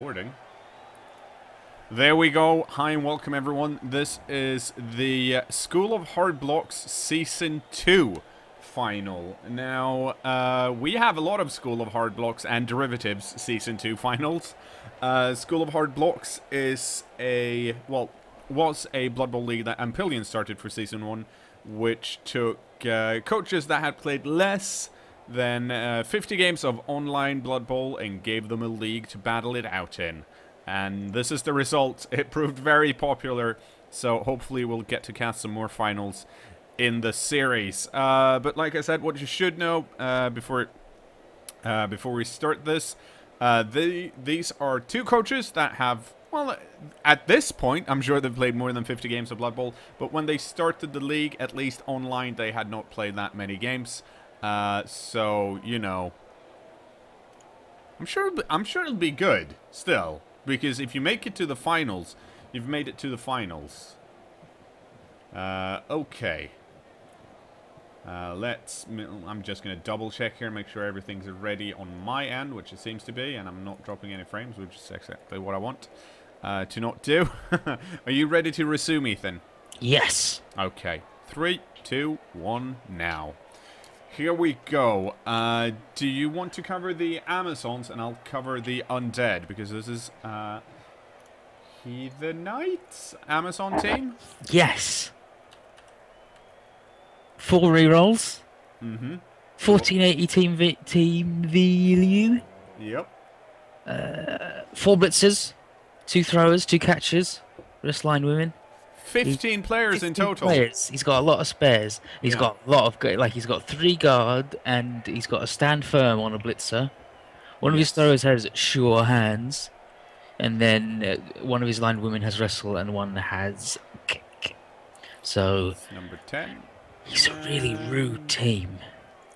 Recording. There we go. Hi and welcome everyone. This is the School of Hard Blocks Season 2 final. Now, we have a lot of School of Hard Blocks and Derivatives Season 2 finals. School of Hard Blocks is a, well, was a Blood Bowl league that Ampelion started for Season 1, which took coaches that had played less than 50 games of online Blood Bowl and gave them a league to battle it out in. And this is the result. It proved very popular, so hopefully we'll get to cast some more finals in the series. But like I said, what you should know before we start this, these are two coaches that have, well, at this point, I'm sure they've played more than 50 games of Blood Bowl, but when they started the league, at least online, they had not played that many games. So, you know, I'm sure it'll be good still, because if you make it to the finals, you've made it to the finals. Okay. I'm just going to double check here, make sure everything's ready on my end, which it seems to be, and I'm not dropping any frames, which is exactly what I want to not do. Are you ready to resume, Ethan? Yes. Okay. 3, 2, 1, now. Here we go. Do you want to cover the Amazons, and I'll cover the Undead, because this is Heathenite's Amazon team? Yes. 4 rerolls. Mm-hmm. 1480 team VLU. Yep. 4 blitzers, 2 throwers, 2 catchers, wristline women. 15 players in total. Players. He's got a lot of spares. He's got a lot of, like, he's got 3 guard, and he's got a stand firm on a blitzer. One of his throwers has sure hands, and then one of his line women has wrestle, and one has kick. So that's number 10. He's a really rude team.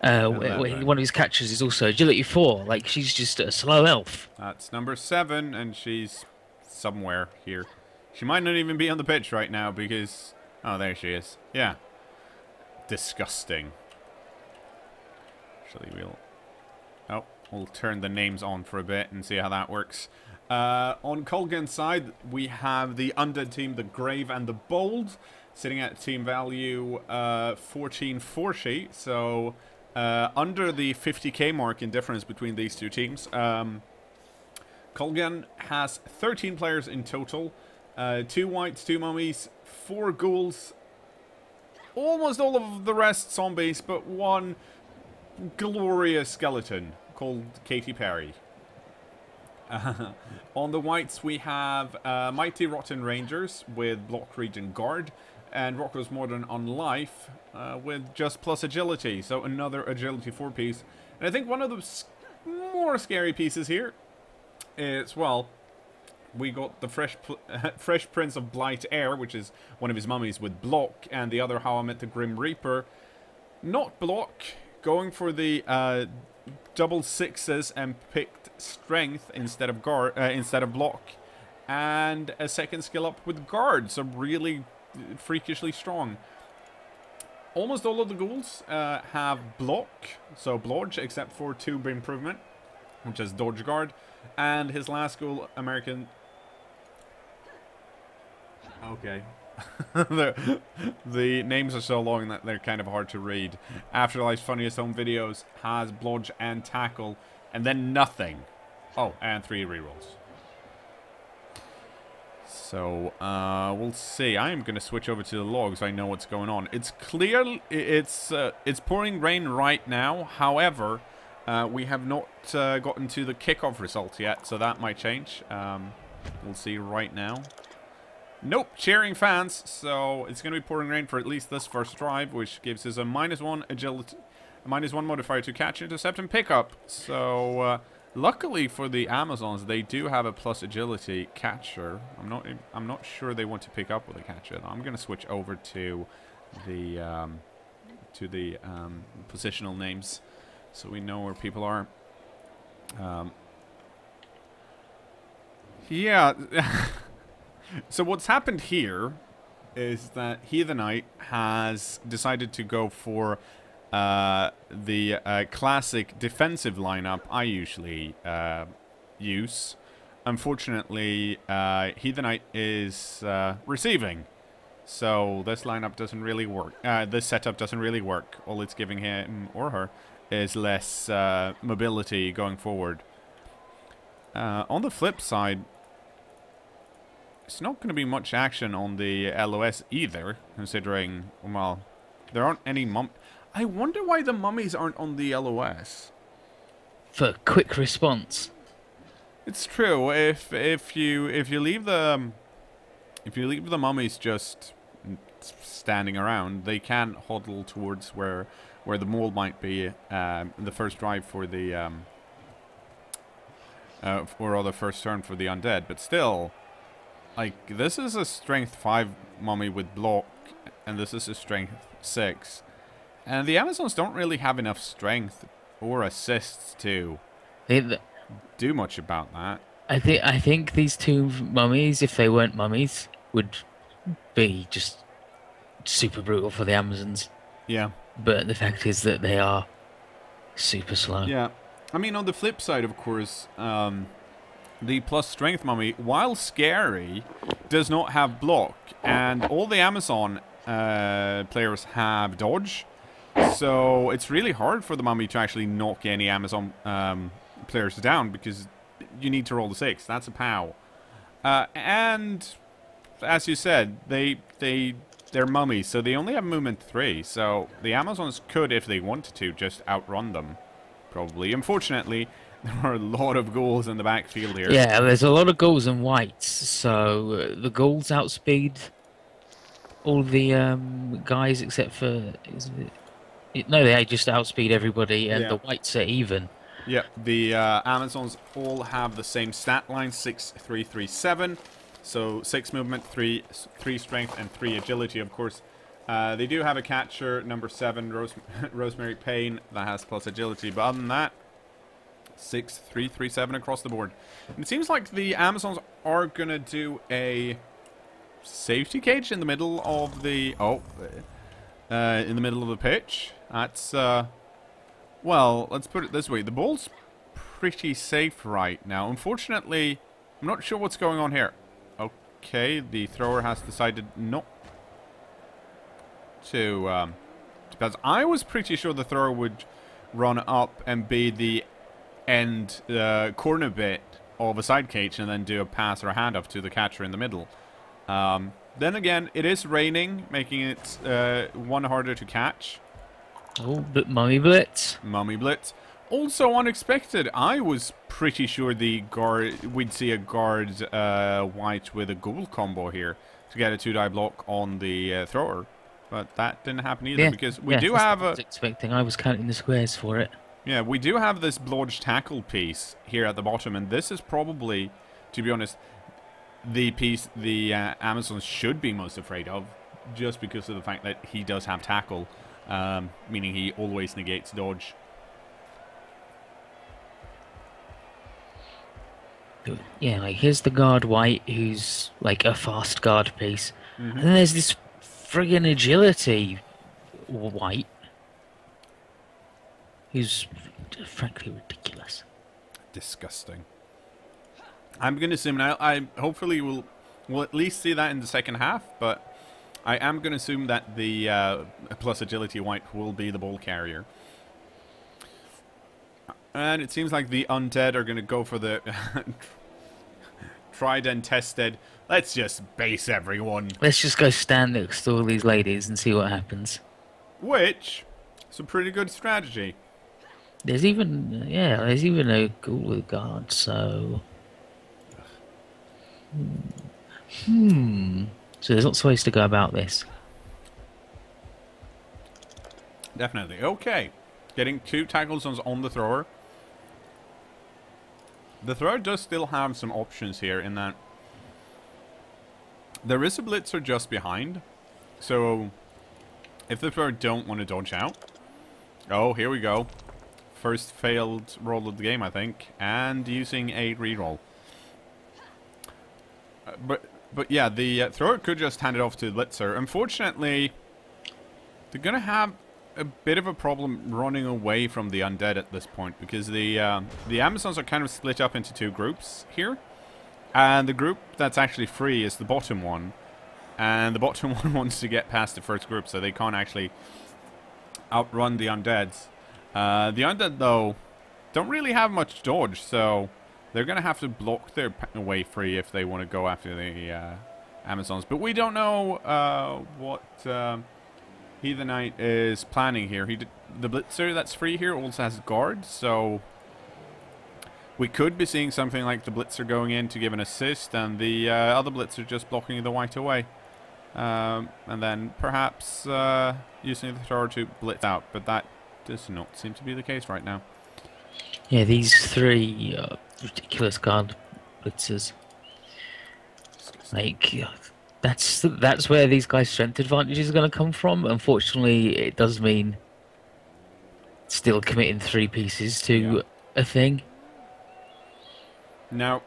One of his catchers is also agility 4. Like, she's just a slow elf. That's number 7, and she's somewhere here. She might not even be on the pitch right now because... Oh, there she is. Yeah. Disgusting. Actually, we'll... Oh, we'll turn the names on for a bit and see how that works. On Kulgann's side, we have the Undead team, the Grave and the Bold, sitting at team value 1440. So, under the 50k mark in difference between these two teams. Kulgann has 13 players in total. 2 whites, 2 mummies, 4 ghouls, almost all of the rest zombies, but 1 glorious skeleton called Katy Perry. On the whites we have Mighty Rotten Rangers with Block Region Guard, and Rocko's Modern Unlife with just plus agility, so another agility 4 piece. And I think one of the more scary pieces here is, well... We got the Fresh Prince of Blight-Air, which is one of his mummies with block, and the other How I Met the Grim Reaper. Not block, going for the double sixes and picked strength instead of guard, instead of block, and a second skill up with guard, so really freakishly strong. Almost all of the ghouls have block, so blodge, except for 2 improvement, which is dodge guard. And his last school, American... Okay. the names are so long that they're kind of hard to read. Afterlife's Funniest Home Videos has blodge and tackle, and then nothing. Oh, and 3 rerolls. So, we'll see. I am going to switch over to the logs. I know what's going on. It's clear... It's pouring rain right now. However... we have not gotten to the kickoff result yet, so that might change. We'll see right now. Nope, cheering fans, so it's going to be pouring rain for at least this first drive, which gives us a -1 agility, a -1 modifier to catch, intercept, and pick up. So, luckily for the Amazons, they do have a plus agility catcher. I'm not sure they want to pick up with a catcher. I'm going to switch over to the positional names, so we know where people are. Yeah. So what's happened here is that Heathenite has decided to go for the classic defensive lineup I usually use, Unfortunately, Heathenite is receiving. So this lineup doesn't really work. This setup doesn't really work. All it's giving him or her is less mobility going forward. On the flip side, it's not going to be much action on the LOS either, considering, well, there aren't any mum. I wonder why the mummies aren't on the LOS. For quick response. It's true. If you leave the mummies just standing around, they can huddle towards where the mole might be in the first drive for the first turn for the undead. But still, like, this is a strength 5 mummy with block, and this is a strength 6, and the Amazons don't really have enough strength or assists to do much about that. I think these two mummies, if they weren't mummies, would be just super brutal for the Amazons. Yeah. But the fact is that they are super slow. Yeah. I mean, on the flip side, of course, the plus strength mummy, while scary, does not have block. And all the Amazon players have dodge. So it's really hard for the mummy to actually knock any Amazon players down, because you need to roll the 6. That's a POW. And as you said, they're mummies, so they only have movement 3. So the Amazons could, if they wanted to, just outrun them, probably. Unfortunately, there are a lot of ghouls in the backfield here. Yeah, there's a lot of ghouls and whites. So the ghouls outspeed all the guys except for... No, they just outspeed everybody, and the whites are even. Yeah, the Amazons all have the same stat line, 6, 3, 3, 7. So 6 movement, 3 strength, and 3 agility, of course. They do have a catcher, number 7, Rosemary Payne, that has plus agility. But other than that, 6, 3, 3, 7 across the board. And it seems like the Amazons are going to do a safety cage in the middle of the... Oh, in the middle of the pitch. That's... well, let's put it this way. The ball's pretty safe right now. Unfortunately, I'm not sure what's going on here. Okay, the thrower has decided not to... because I was pretty sure the thrower would run up and be the end corner bit of a side cage and then do a pass or a handoff to the catcher in the middle. Then again, it is raining, making it one harder to catch. Oh, but Mummy Blitz. Mummy Blitz. Also unexpected. I was pretty sure the guard we'd see a guard white with a ghoul combo here to get a 2-die block on the thrower, but that didn't happen either, because we do have what I was expecting. I was counting the squares for it. Yeah, we do have this blodge tackle piece here at the bottom, and this is probably, to be honest, the piece the Amazons should be most afraid of, just because of the fact that he does have tackle. Meaning he always negates dodge. Yeah, like, here's the guard white, who's like a fast guard piece. Mm-hmm. And then there's this friggin' agility white, who's frankly ridiculous. Disgusting. I'm going to assume, now, I hopefully we'll at least see that in the second half, but... I am going to assume that the plus agility white will be the ball carrier. And it seems like the undead are going to go for the tried and tested. Let's just base everyone. Let's just go stand next to all these ladies and see what happens. Which is a pretty good strategy. There's even, yeah, there's even a ghoul guard, so... So there's lots of ways to go about this. Definitely. Okay. Getting 2 tackles on the thrower. The thrower does still have some options here, in that there is a blitzer just behind. So if the thrower don't want to dodge out... Oh, here we go. First failed roll of the game, I think. And using a reroll. But yeah, the thrower could just hand it off to Blitzer. Unfortunately, they're going to have a bit of a problem running away from the undead at this point, because the Amazons are kind of split up into 2 groups here. And the group that's actually free is the bottom one. And the bottom one wants to get past the first group, so they can't actually outrun the undeads. The undead, though, don't really have much dodge, so they're going to have to block their way free if they want to go after the Amazons. But we don't know what Heathenite is planning here. The Blitzer that's free here also has guards, so we could be seeing something like the Blitzer going in to give an assist and the other Blitzer just blocking the white away. And then perhaps using the tower to blitz out, but that does not seem to be the case right now. Yeah, these three ridiculous guard blitzers. Like, that's where these guys' strength advantages are going to come from. Unfortunately, it does mean still committing three pieces to a thing. Now,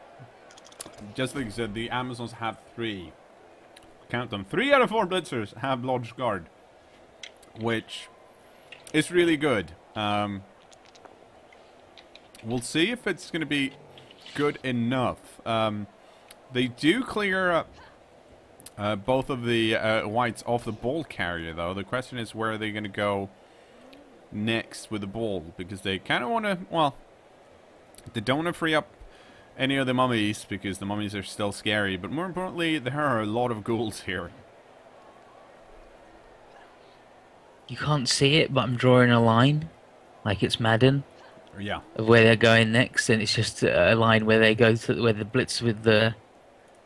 just like you said, the Amazons have three. Count them. 3 out of 4 blitzers have Lodge Guard, which is really good. We'll see if it's going to be good enough. They do clear up both of the whites off the ball carrier, though. The question is, where are they going to go next with the ball? Because they kind of want to, well, they don't want to free up any of the mummies, because the mummies are still scary. But more importantly, there are a lot of ghouls here. You can't see it, but I'm drawing a line, like it's Madden. Yeah. Of where they're going next, and it's just a line where they go to where the blitz with the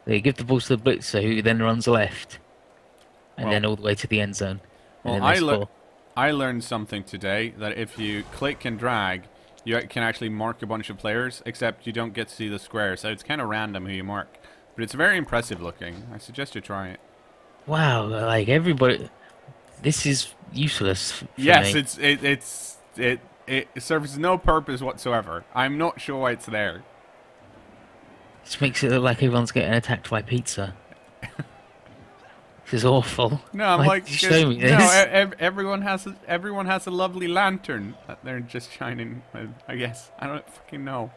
they give the ball to the blitzer, who then runs left, and then all the way to the end zone. Well, I learned something today, that if you click and drag, you can actually mark a bunch of players, except you don't get to see the square, so it's kind of random who you mark. But it's very impressive looking. I suggest you try it. Wow! Like everybody, this is useless. For me. It serves no purpose whatsoever. I'm not sure why it's there. This makes it look like everyone's getting attacked by pizza. This is awful. No, I'm like, show me this. No, everyone has a lovely lantern that they're just shining with, I guess. I don't fucking know.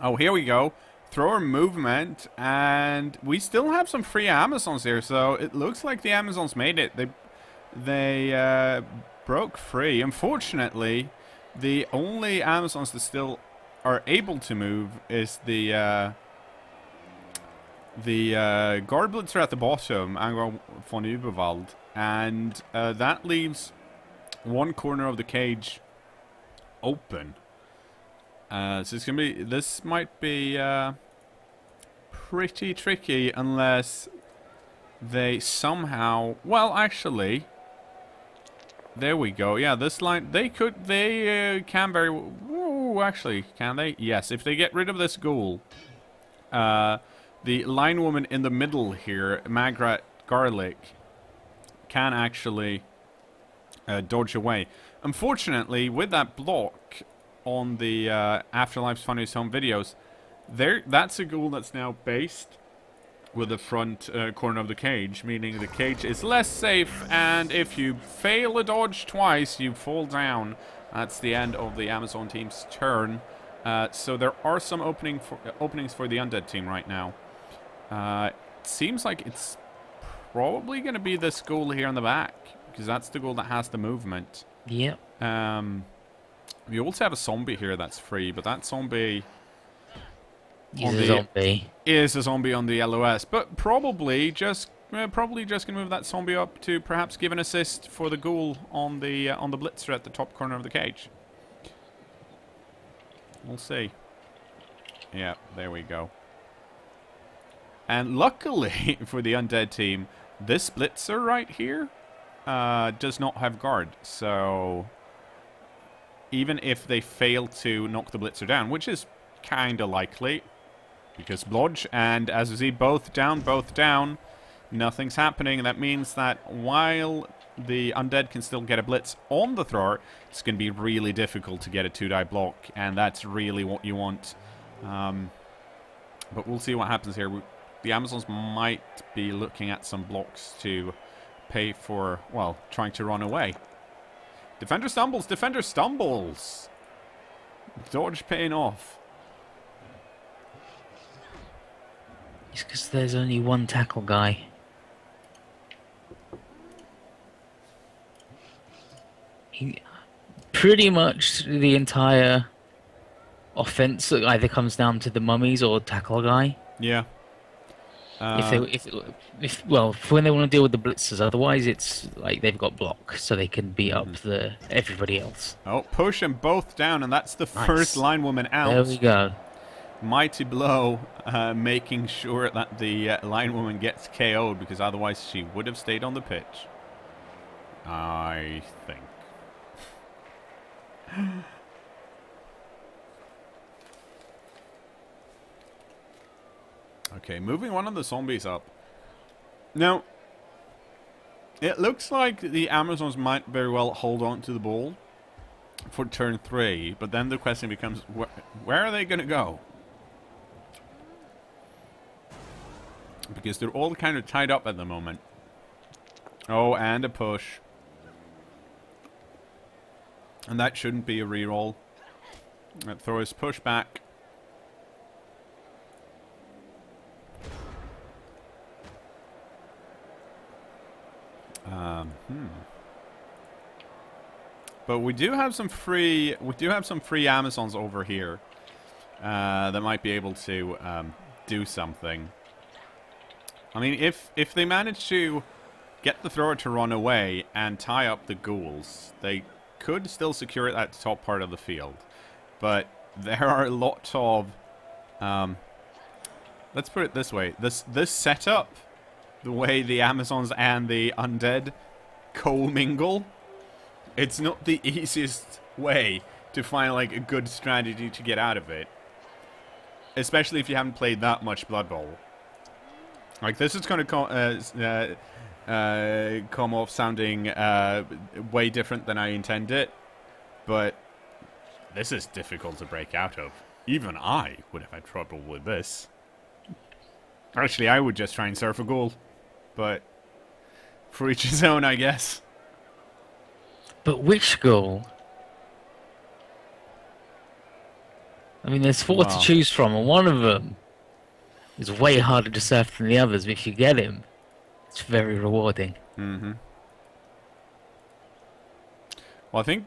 Oh, here we go. Thrower movement, and we still have some free Amazons here, so it looks like the Amazons made it. They broke free. Unfortunately, the only Amazons that still are able to move is the guard blitzer at the bottom, Angor von Überwald, and that leaves one corner of the cage open. So it's gonna be. This might be pretty tricky unless they somehow. Well, actually. There we go. Yeah, this line. They could. They can very. Whoa, actually, can they? Yes. If they get rid of this ghoul, the line woman in the middle here, Magrat Garlic, can actually dodge away. Unfortunately, with that block on the Afterlife's Funniest Home Videos, that's a ghoul that's now based with the front corner of the cage, meaning the cage is less safe, and if you fail a dodge twice, you fall down. That's the end of the Amazon team's turn. So there are some openings for the undead team right now. It seems like it's probably going to be this ghoul here in the back, because that's the ghoul that has the movement. Yep. We also have a zombie here that's free, but that zombie... Is a zombie on the LOS, but probably just gonna move that zombie up to perhaps give an assist for the ghoul on the blitzer at the top corner of the cage. We'll see. Yeah, there we go. And luckily for the undead team, this blitzer right here does not have guard, so even if they fail to knock the blitzer down, which is kind of likely. Because blodge, and as we see, both down, nothing's happening. That means that while the undead can still get a blitz on the thrower, it's going to be really difficult to get a 2-die block, and that's really what you want. But we'll see what happens here. The Amazons might be looking at some blocks to pay for, well, trying to run away. Defender stumbles! Defender stumbles! Dodge paying off. It's because there's only one tackle guy. He, pretty much the entire offense either comes down to the mummies or tackle guy. Yeah. Well, when they want to deal with the blitzers, otherwise it's like they've got block, so they can beat up the everybody else. Oh, push them both down, and that's the first line woman out. There we go. Mighty blow, making sure that the line woman gets KO'd, because otherwise she would have stayed on the pitch, I think. Okay, moving one of the zombies up. Now, it looks like the Amazons might very well hold on to the ball for turn 3, but then the question becomes, where are they going to go? Because they're all kind of tied up at the moment. Oh, and a push. And that shouldn't be a reroll. That throws push back. But we do have some free. We do have some free Amazons over here that might be able to do something. I mean, if they manage to get the thrower to run away and tie up the ghouls, they could still secure that top part of the field. But there are a lot of. Let's put it this way: this setup. The way the Amazons and the undead co-mingle, it's not the easiest way to find like a good strategy to get out of it. Especially if you haven't played that much Blood Bowl. Like, this is going to come off sounding way different than I intend it, but this is difficult to break out of. Even I would have had trouble with this. Actually, I would just try and surf a goal. But for each his own, I guess. But which goal? I mean, there's 4 to choose from, and one of them is way harder to surf than the others. But if you get him, it's very rewarding. Mm-hmm. Well, I think.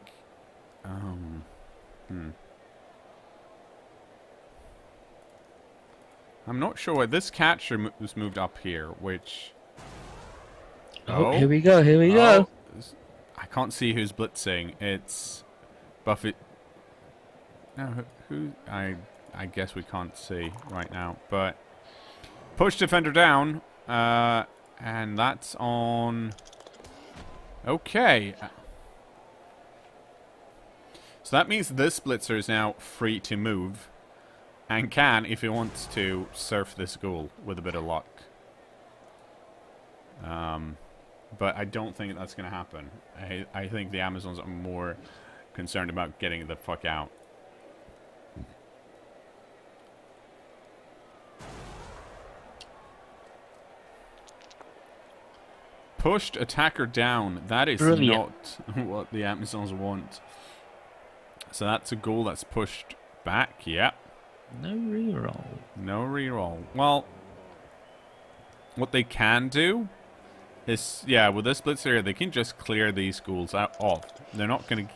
I'm not sure. This catcher was moved up here, which. Oh, here we go! Here we go! I can't see who's blitzing. It's Buffett. No, who? I guess we can't see right now. But push defender down, and that's on. Okay. So that means this blitzer is now free to move. And can, if he wants to, surf this goal with a bit of luck. But I don't think that's going to happen. I think the Amazons are more concerned about getting the fuck out. Pushed attacker down. That is not what the Amazons want. So that's a goal that's pushed back. Yep. No reroll. No reroll. Well, what they can do is, yeah, with this blitz area, they can just clear these ghouls out off. They're not going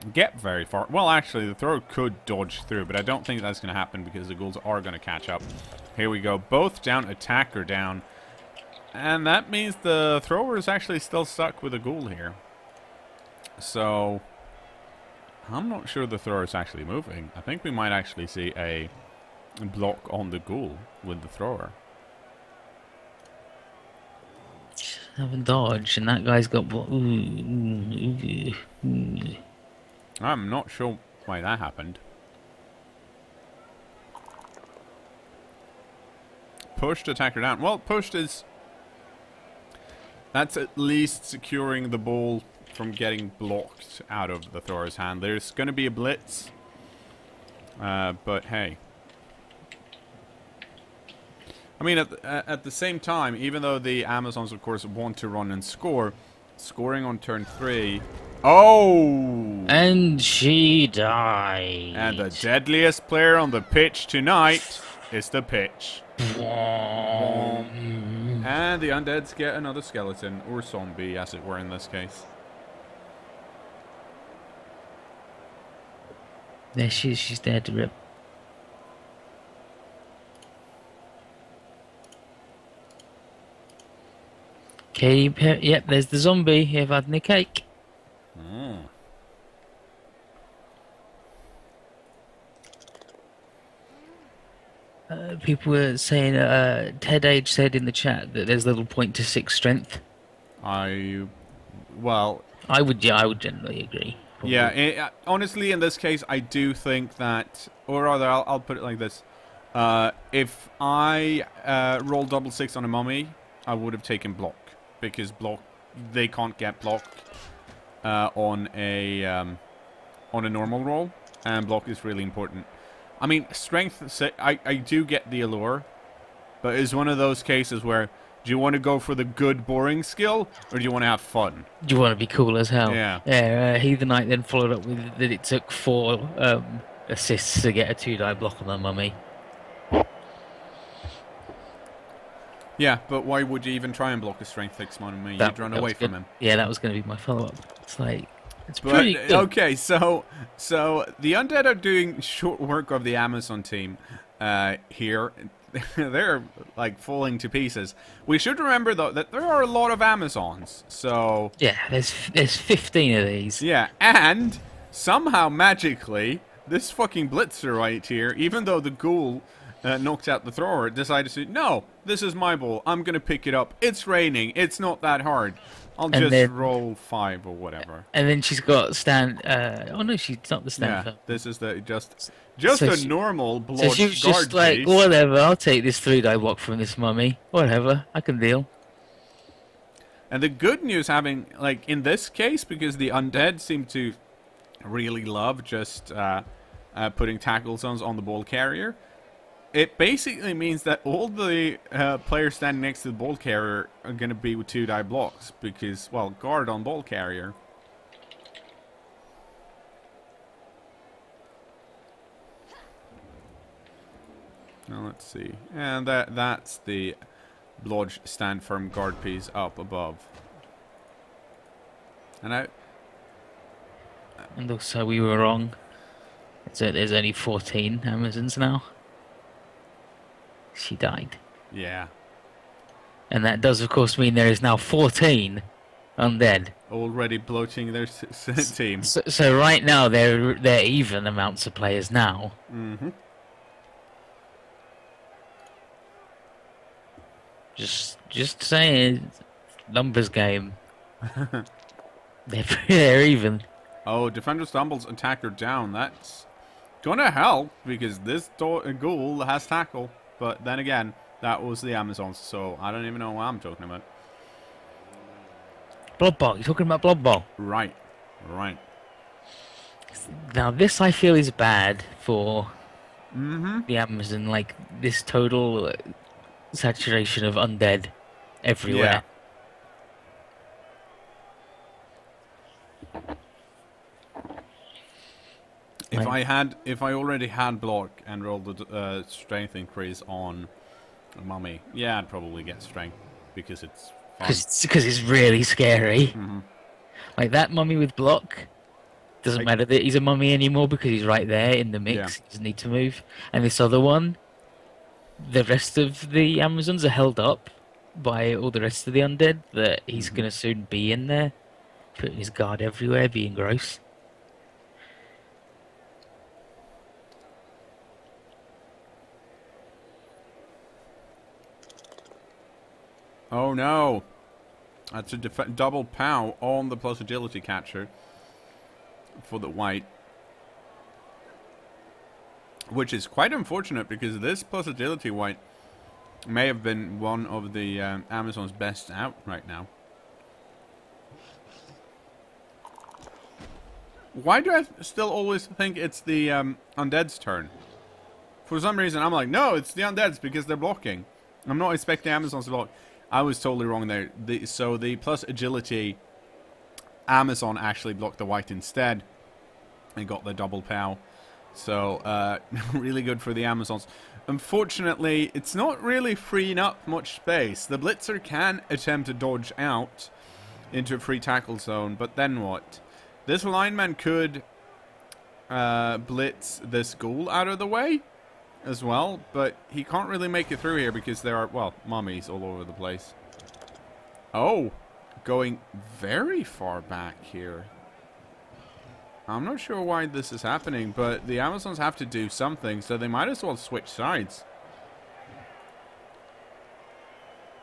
to get very far. Well, actually, the thrower could dodge through, but I don't think that's going to happen because the ghouls are going to catch up. Here we go. Both down, attacker down. And that means the thrower is actually still stuck with a ghoul here. So I'm not sure the thrower is actually moving. I think we might actually see a block on the ghoul with the thrower. Have a dodge, and that guy's got block. I'm not sure why that happened. Pushed attacker down. Well, pushed is. That's at least securing the ball from getting blocked out of the thrower's hand. There's going to be a blitz. But hey. I mean, at the same time, even though the Amazons, of course, want to run and score, scoring on turn 3... Oh! And she died. And the deadliest player on the pitch tonight It's the pitch. And the undeads get another skeleton, or zombie as it were in this case. There she is, she's there to rip. Katy Perry, yep, there's the zombie. Here I've had a cake. Mm. People were saying, Ted Age said in the chat that there's little point to 6 strength. I would generally agree. Probably. Yeah, honestly, in this case, I do think that, or rather, I'll put it like this: if I roll double 6 on a mummy, I would have taken block, because block, they can't get block on a normal roll, and block is really important. I mean, strength, I do get the allure, but it's one of those cases where, do you want to go for the good, boring skill, or do you want to have fun? Do you want to be cool as hell? Yeah. Yeah, Heathenite then followed up with that it took 4 assists to get a 2-die block on the mummy. Yeah, but why would you even try and block a strength 6 mummy? You'd run away from him. Yeah, that was going to be my follow-up. It's like... But, okay, so the undead are doing short work of the Amazon team here. They're like falling to pieces. We should remember though that there are a lot of Amazons. So yeah, there's 15 of these. Yeah, and somehow magically this fucking blitzer right here, even though the ghoul knocked out the thrower, decided to no, this is my ball. I'm gonna pick it up. It's raining. It's not that hard. I'll just roll 5 or whatever. And then she's got stand. Oh no, she's not the stand. Yeah, this is the just normal blood. So she was just like, whatever. I'll take this 3-die block from this mummy. Whatever, I can deal. And the good news, having like in this case, because the undead seem to really love just putting tackles on the ball carrier. It basically means that all the players standing next to the ball carrier are going to be with 2-die blocks because, well, guard on ball carrier. Now let's see, and that's the blodge stand firm guard piece up above. And and also we were wrong. So there's only 14 Amazons now. She died. Yeah. And that does, of course, mean there is now 14 undead. Already bloating their team. So right now, they're even amounts of players now. Mm-hmm. Just saying, numbers game. they're even. Oh, defender stumbles, attacker down. That's gonna help, because this ghoul has tackle. But then again, that was the Amazons, so I don't even know what I'm talking about. Blood Bowl. You're talking about Blood Bowl. Right. Right. Now, this, I feel, is bad for the Amazon. Like, this total saturation of undead everywhere. Yeah. If I already had block and rolled the strength increase on a mummy, yeah, I'd probably get strength because it's because it's really scary. Mm-hmm. Like that mummy with block doesn't matter that he's a mummy anymore because he's right there in the mix. Yeah. He doesn't need to move. And this other one, the rest of the Amazons are held up by all the rest of the undead. That he's gonna soon be in there, putting his guard everywhere, being gross. Oh no! That's a double pow on the plus agility catcher for the white. Which is quite unfortunate because this plus agility white may have been one of the Amazon's best out right now. Why do I still always think it's the undead's turn? For some reason I'm like, no, it's the undead's because they're blocking. I'm not expecting Amazon's to block. I was totally wrong there. So the plus agility Amazon actually blocked the white instead and got the double pow. So really good for the Amazons. Unfortunately, it's not really freeing up much space. The blitzer can attempt to dodge out into a free tackle zone, but then what? This lineman could blitz this ghoul out of the way as well, but he can't really make it through here because there are, well, mummies all over the place. Oh, going very far back here. I'm not sure why this is happening, but the Amazons have to do something, so they might as well switch sides.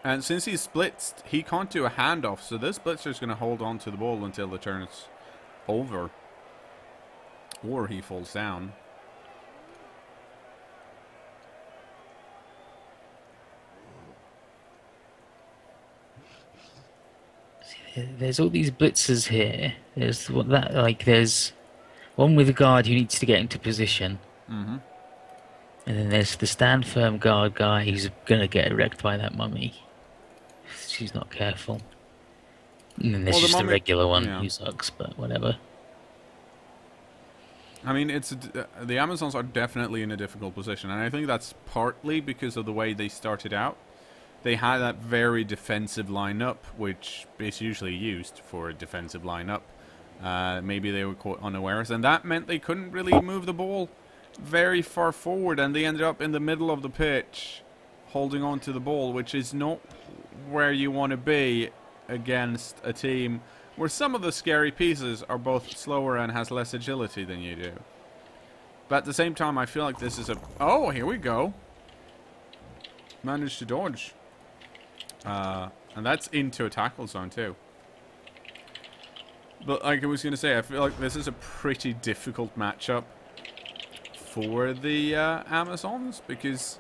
And since he's blitzed, he can't do a handoff, so this blitzer's going to hold on to the ball until the turn is over. Or he falls down. There's all these blitzers here. There's what that like. There's one with a guard who needs to get into position, and then there's the stand firm guard guy who's gonna get wrecked by that mummy. She's not careful. And then there's well, just the regular one who sucks, but whatever. I mean, it's the Amazons are definitely in a difficult position, and I think that's partly because of the way they started out. They had that very defensive lineup, which is usually used for a defensive lineup. Maybe they were caught unawares, and that meant they couldn't really move the ball very far forward, and they ended up in the middle of the pitch, holding on to the ball, which is not where you want to be against a team where some of the scary pieces are both slower and has less agility than you do. But at the same time, I feel like this is a... Oh, here we go. Managed to dodge. And that's into a tackle zone too. But like I was going to say, I feel like this is a pretty difficult matchup for the Amazons, because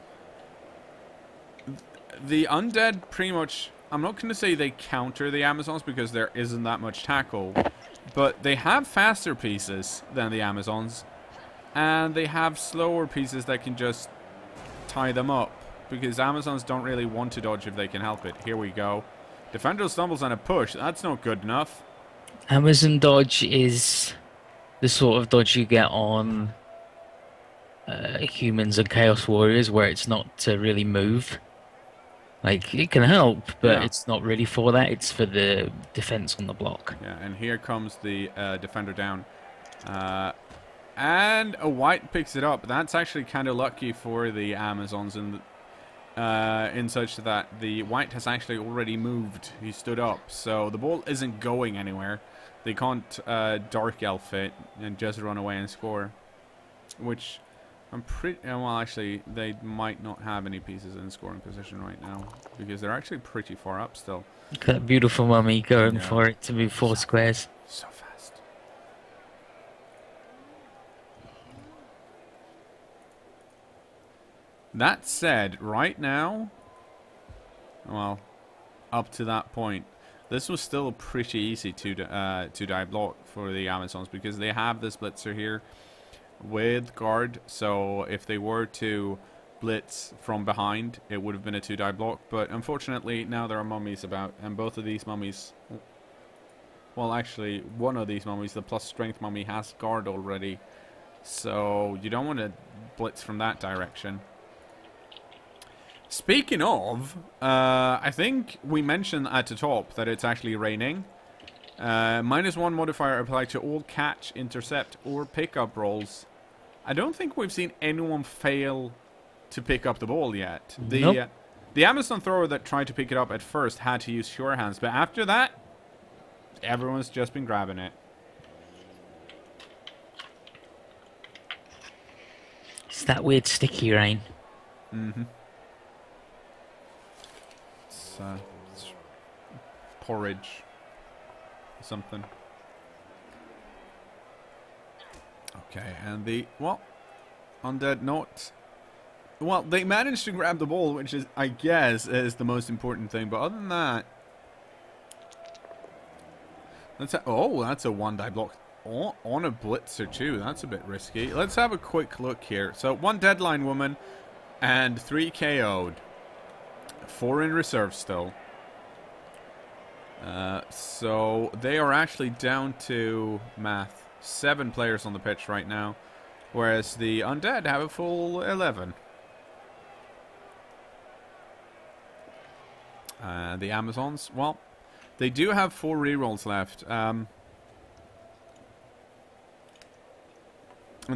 the undead pretty much... I'm not going to say they counter the Amazons because there isn't that much tackle, but they have faster pieces than the Amazons, and they have slower pieces that can just tie them up. Because Amazons don't really want to dodge if they can help it. Here we go. Defender stumbles on a push. That's not good enough. Amazon dodge is the sort of dodge you get on humans and Chaos Warriors, where it's not to really move. Like, it can help, but it's not really for that. It's for the defense on the block. Yeah, and here comes the defender down. And a white picks it up. That's actually kind of lucky for the Amazons in such that the white has actually already moved. He stood up. So the ball isn't going anywhere. They can't dark elf it and just run away and score. Which I'm pretty... Well, actually, they might not have any pieces in scoring position right now. Because they're actually pretty far up still. Look at that beautiful mummy going for it to move four squares. So fast. That said, right now, well, up to that point, this was still a pretty easy two-die block for the Amazons because they have this blitzer here with guard. So if they were to blitz from behind, it would have been a two-die block. But unfortunately, now there are mummies about, and both of these mummies, well, actually, one of these mummies, the plus strength mummy, has guard already. So you don't want to blitz from that direction. Speaking of, I think we mentioned at the top that it's actually raining. -1 modifier applied to all catch, intercept, or pickup rolls. I don't think we've seen anyone fail to pick up the ball yet. The the Amazon thrower that tried to pick it up at first had to use sure hands, but after that, everyone's just been grabbing it. It's that weird sticky rain. Mm-hmm. It's porridge or something. Okay, and the undead not they managed to grab the ball, which is I guess is the most important thing, but other than that, let's that's a one-die block on a blitzer too. That's a bit risky. Let's have a quick look here. So one deadline woman and 3 KO'd. 4 in reserve still. So they are actually down to 7 players on the pitch right now, whereas the undead have a full 11. The Amazons, well, they do have 4 rerolls left. And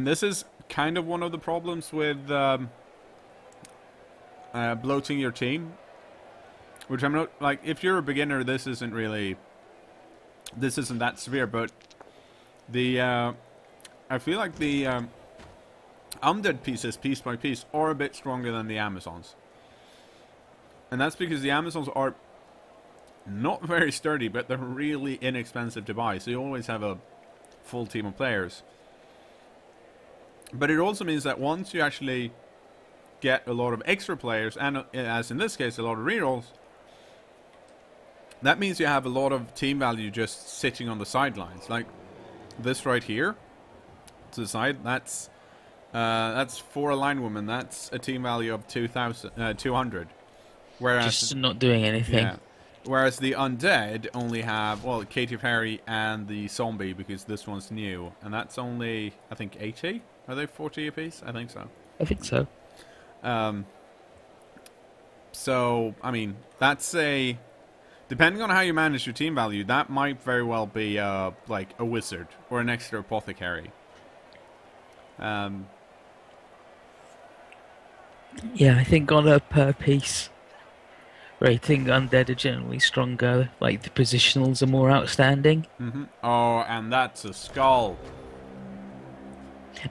this is kind of one of the problems with bloating your team, which I'm not, like, if you're a beginner, this isn't really, this isn't that severe, but the, I feel like the undead pieces, piece by piece, are a bit stronger than the Amazons. And that's because the Amazons are not very sturdy, but they're really inexpensive to buy. So you always have a full team of players. But it also means that once you actually get a lot of extra players, and as in this case, a lot of rerolls, that means you have a lot of team value just sitting on the sidelines. Like this right here, to the side, that's 4 aligned women. That's a team value of 200. Whereas, just not doing anything. Yeah. Whereas the undead only have, well, Katy Perry and the zombie, because this one's new. And that's only, I think, 80? Are they 40 apiece? I think so. I think so. So, I mean, that's a... Depending on how you manage your team value, that might very well be, like, a wizard or an extra apothecary. Yeah, I think on a per piece... rating, undead are generally stronger, like the positionals are more outstanding. Mm-hmm. Oh, and that's a skull.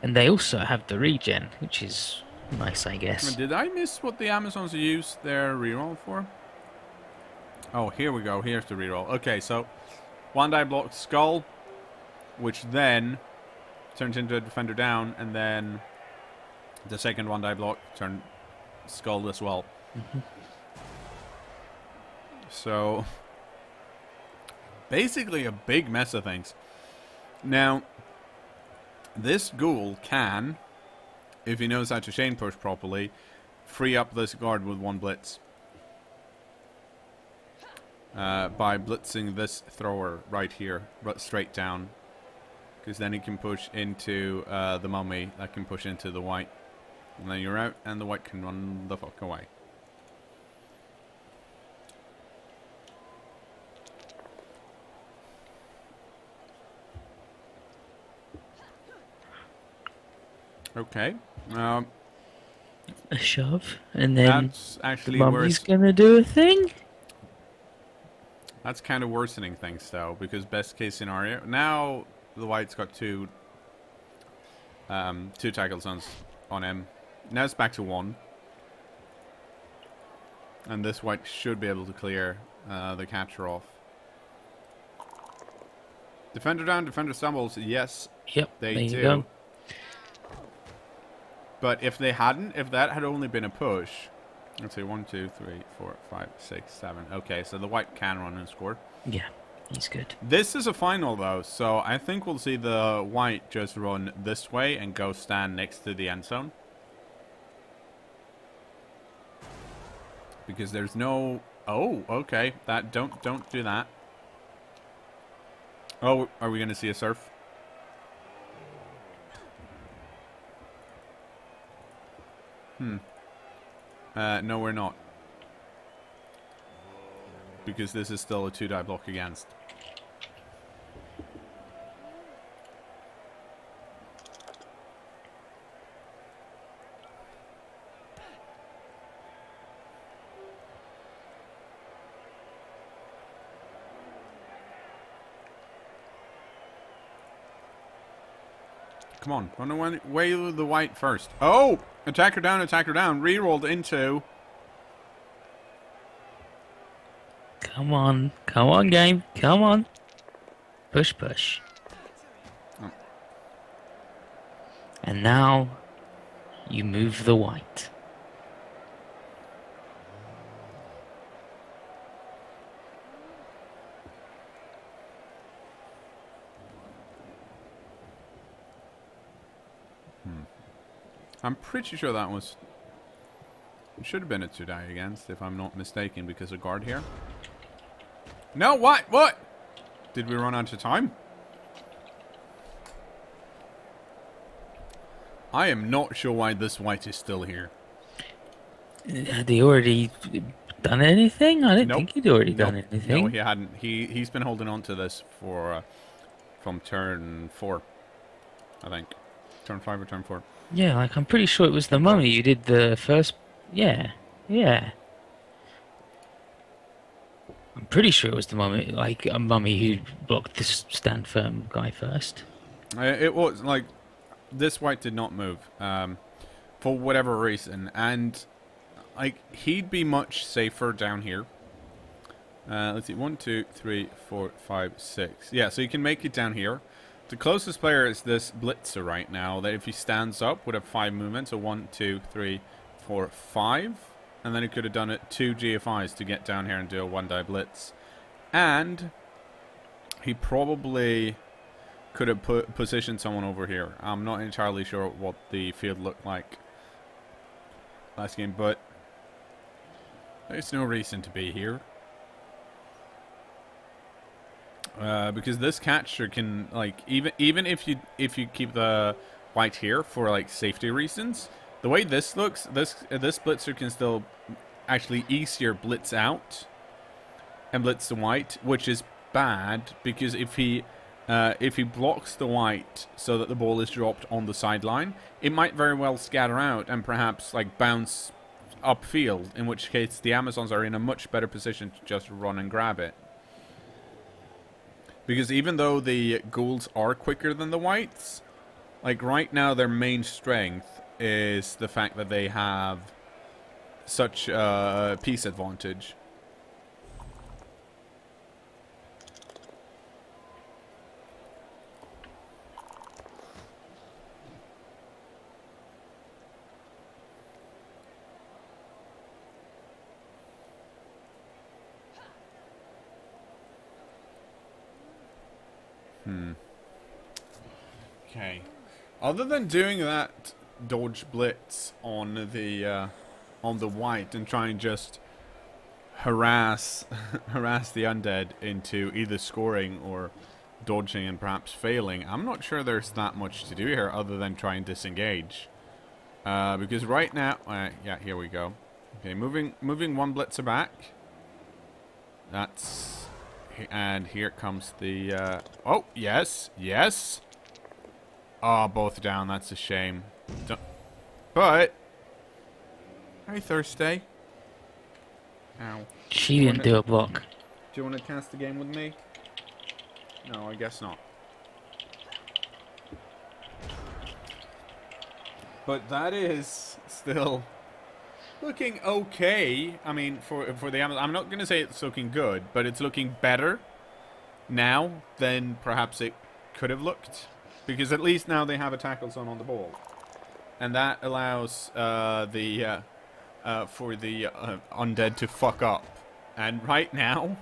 And they also have the regen, which is nice, I guess. Did I miss what the Amazons use their reroll for? Oh, here we go, here's the reroll. Okay, so one die blocked skull, which then turns into a defender down, and then the second one die block turned skull as well. Mm-hmm. So, basically a big mess of things. Now, this ghoul can, if he knows how to chain push properly, free up this guard with 1 blitz. By blitzing this thrower right here, straight down. Because then he can push into the mummy, that can push into the white. And then you're out, and the white can run the fuck away. Okay. A shove, and then the mummy's gonna do a thing. That's kind of worsening things, though, because best case scenario now the white's got 2 tackles on him. Now it's back to 1, and this white should be able to clear the catcher off. Defender down, defender stumbles. Yes. Yep. They do. Go. But if they hadn't, if that had only been a push, let's see, 1, 2, 3, 4, 5, 6, 7. Okay, so the white can run and score. Yeah, he's good. This is a final, though, so I think we'll see the white just run this way and go stand next to the end zone. Because there's no... Oh, okay. That don't do that. Oh, are we going to see a surf? No, we're not. Because this is still a 2-die block against. Come on, run away with the white first. Oh! Attacker down, rerolled into... come on game, come on. Push, push. Oh. And now, you move the white. I'm pretty sure that was... It should have been a 2-die against, if I'm not mistaken, because of guard here. No, what? What? Did we run out of time? I am not sure why this white is still here. They already done anything? I didn't think he'd already done anything. No, he hadn't. He's been holding on to this for from turn 4, I think. Turn 5 or turn 4. Yeah, like I'm pretty sure it was the mummy you did the first. Yeah, yeah. I'm pretty sure it was the mummy, like a mummy who blocked this stand firm guy first. It was like this white did not move for whatever reason, and like he'd be much safer down here. Let's see, 1, 2, 3, 4, 5, 6. Yeah, so you can make it down here. The closest player is this blitzer right now. That if he stands up would have 5 movements, so 1, 2, 3, 4, 5. And then he could have done it 2 GFIs to get down here and do a 1-die blitz. And he probably could have positioned someone over here. I'm not entirely sure what the field looked like last game, but there's no reason to be here. Because this catcher can, like, even if you keep the white here for, like, safety reasons, the way this looks, this blitzer can still actually easier blitz out and blitz the white, which is bad because if he blocks the white so that the ball is dropped on the sideline, it might very well scatter out and perhaps like bounce upfield, in which case the Amazons are in a much better position to just run and grab it. Because even though the ghouls are quicker than the whites, like right now their main strength is the fact that they have such a piece advantage. Okay. Other than doing that dodge blitz on the white and try and just harass the undead into either scoring or dodging and perhaps failing, I'm not sure there's that much to do here other than try and disengage, because right now yeah, here we go. Okay, moving one blitzer back. That's, and here comes the oh yes, ah, both down. That's a shame. But hey, Thursday. Ow. She didn't do a block. Do you want to cast the game with me? No, I guess not. But that is still looking okay. I mean, for the Amazon, I'm not gonna say it's looking good, but it's looking better now than perhaps it could have looked. Because at least now they have a tackle zone on the ball, and that allows for the undead to fuck up. And right now,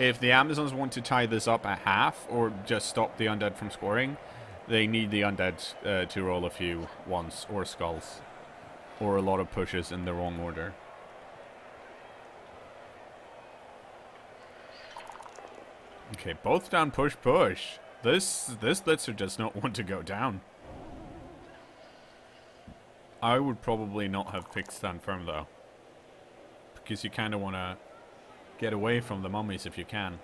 if the Amazons want to tie this up at half or just stop the undead from scoring, they need the undead to roll a few ones or skulls, or a lot of pushes in the wrong order. Okay, both down. Push, push. This blitzer does not want to go down. I would probably not have picked stand firm though, because you kind of want to get away from the mummies if you can.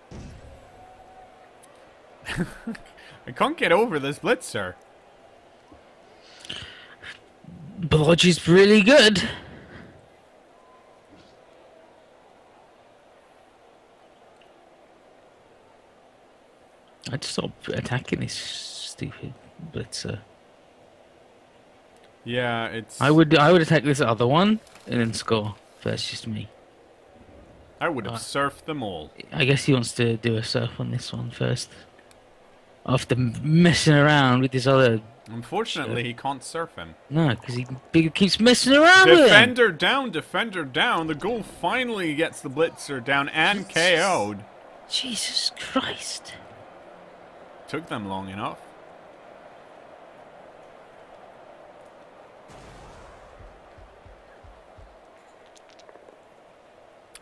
I can't get over this blitzer. Blodge is really good. I just stopped attacking this stupid blitzer. Yeah, it's. I would attack this other one and then score. But that's just me. I would have surfed them all. I guess he wants to do a surf on this one first. After messing around with this other. Unfortunately, he can't surf him. No, because he keeps messing around with him. Defender down, defender down. The goal finally gets the blitzer down and KO'd. Jesus Christ. Took them long enough.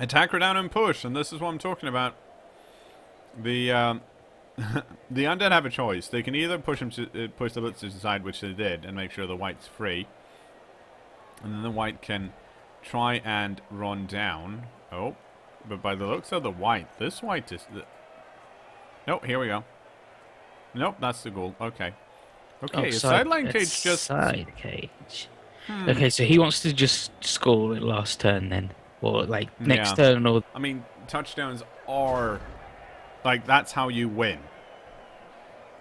Attacker down and push, and this is what I'm talking about. The the undead have a choice. They can either push him to push the blitzers aside, which they did, and make sure the white's free, and then the white can try and run down. Oh, but by the looks of the white, this white is... Nope, here we go. Nope, that's the ghoul. Okay. Okay, oh, side cage. Hmm. Okay, so he wants to just score it last turn then. Or, like, next turn or... I mean, touchdowns are... Like, that's how you win.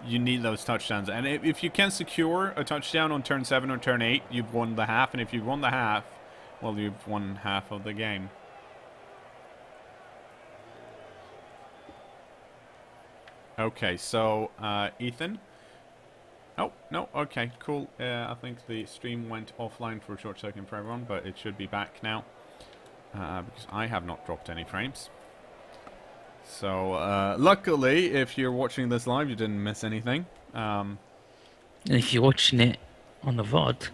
You need those touchdowns. And if you can secure a touchdown on turn 7 or turn 8, you've won the half. And if you've won the half, well, you've won half of the game. Okay, so, Ethan? Oh, no, okay, cool. I think the stream went offline for a short second for everyone, but it should be back now. Because I have not dropped any frames. So, luckily, if you're watching this live, you didn't miss anything. And if you're watching it on the VOD...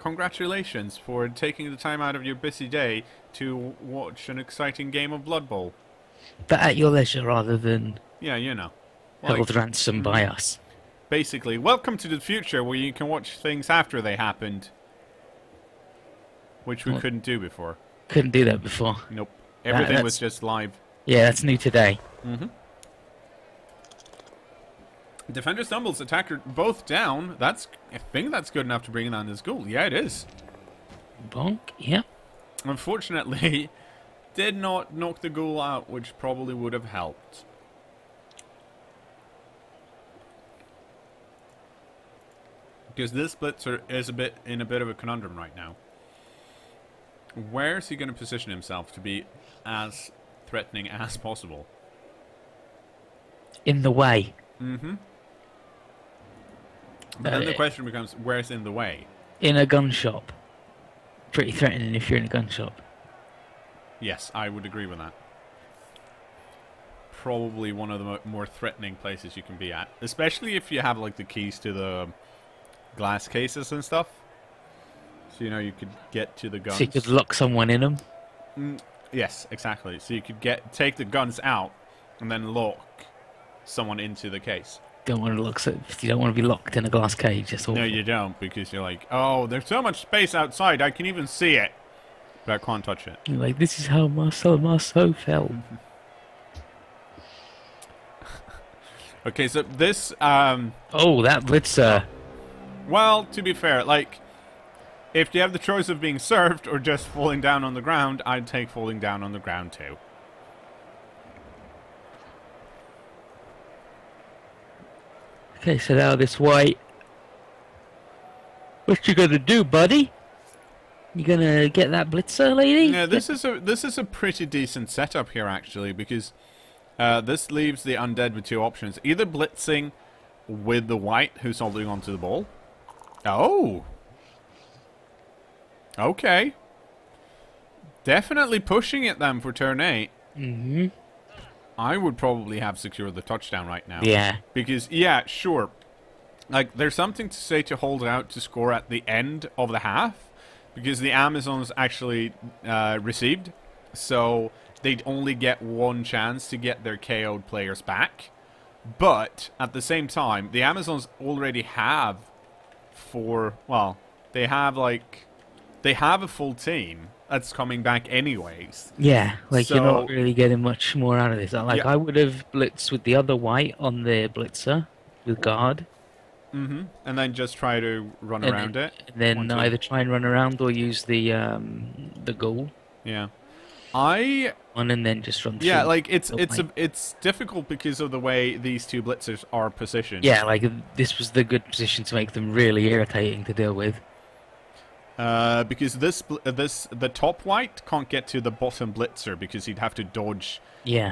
Congratulations for taking the time out of your busy day to watch an exciting game of Blood Bowl. But at your leisure, rather than... Yeah, you know. Like, held ransom by us. Basically, welcome to the future where you can watch things after they happened. Which we couldn't do before. Couldn't do that before. Nope. Everything was just live. Yeah, that's new today. Mm-hmm. Defender stumbles, attacker both down. That's, I think that's good enough to bring down this ghoul. Yeah, it is. Bonk, yeah. Unfortunately, did not knock the ghoul out, which probably would have helped. Because this blitzer is a bit in a bit of a conundrum right now. Where is he going to position himself to be as threatening as possible? In the way. Mm-hmm. But then the question becomes, where's in the way? In a gun shop. Pretty threatening if you're in a gun shop. Yes, I would agree with that. Probably one of the more threatening places you can be at. Especially if you have, like, the keys to the glass cases and stuff. So, you know, you could get to the guns. So you could lock someone in them? Yes, exactly. So you could take the guns out and then lock someone into the case. Don't want to lock, so you don't want to be locked in a glass cage. That's awful. No, you don't, because you're like, oh, there's so much space outside, I can even see it. But I can't touch it. You're like, this is how Marceau felt. Okay, so this... Oh, that blitzer. Well, to be fair, like... If you have the choice of being served or just falling down on the ground, I'd take falling down on the ground too. Okay, so now this white... What you gonna do, buddy? You gonna get that blitzer, lady? Yeah, this is a pretty decent setup here, actually, because this leaves the undead with two options. Either blitzing with the white, who's holding onto the ball. Oh! Okay. Definitely pushing it then for turn 8. Mm-hmm. I would probably have secured the touchdown right now. Yeah. Because, yeah, sure. Like, there's something to say to hold out to score at the end of the half. Because the Amazons actually received. So they'd only get one chance to get their KO'd players back. But, at the same time, the Amazons already have well, they have, like... They have a full team that's coming back anyways. Yeah, like, so, you're not really getting much more out of this. Like, yeah. I would have blitzed with the other white on the blitzer with guard. Mm-hmm. And then just try to run around it. And then either try and run around or use the goal. Yeah. And then just run through. Yeah, like, it's difficult because of the way these two blitzers are positioned. Yeah, like, this was the good position to make them really irritating to deal with. Because the top white can't get to the bottom blitzer because he'd have to dodge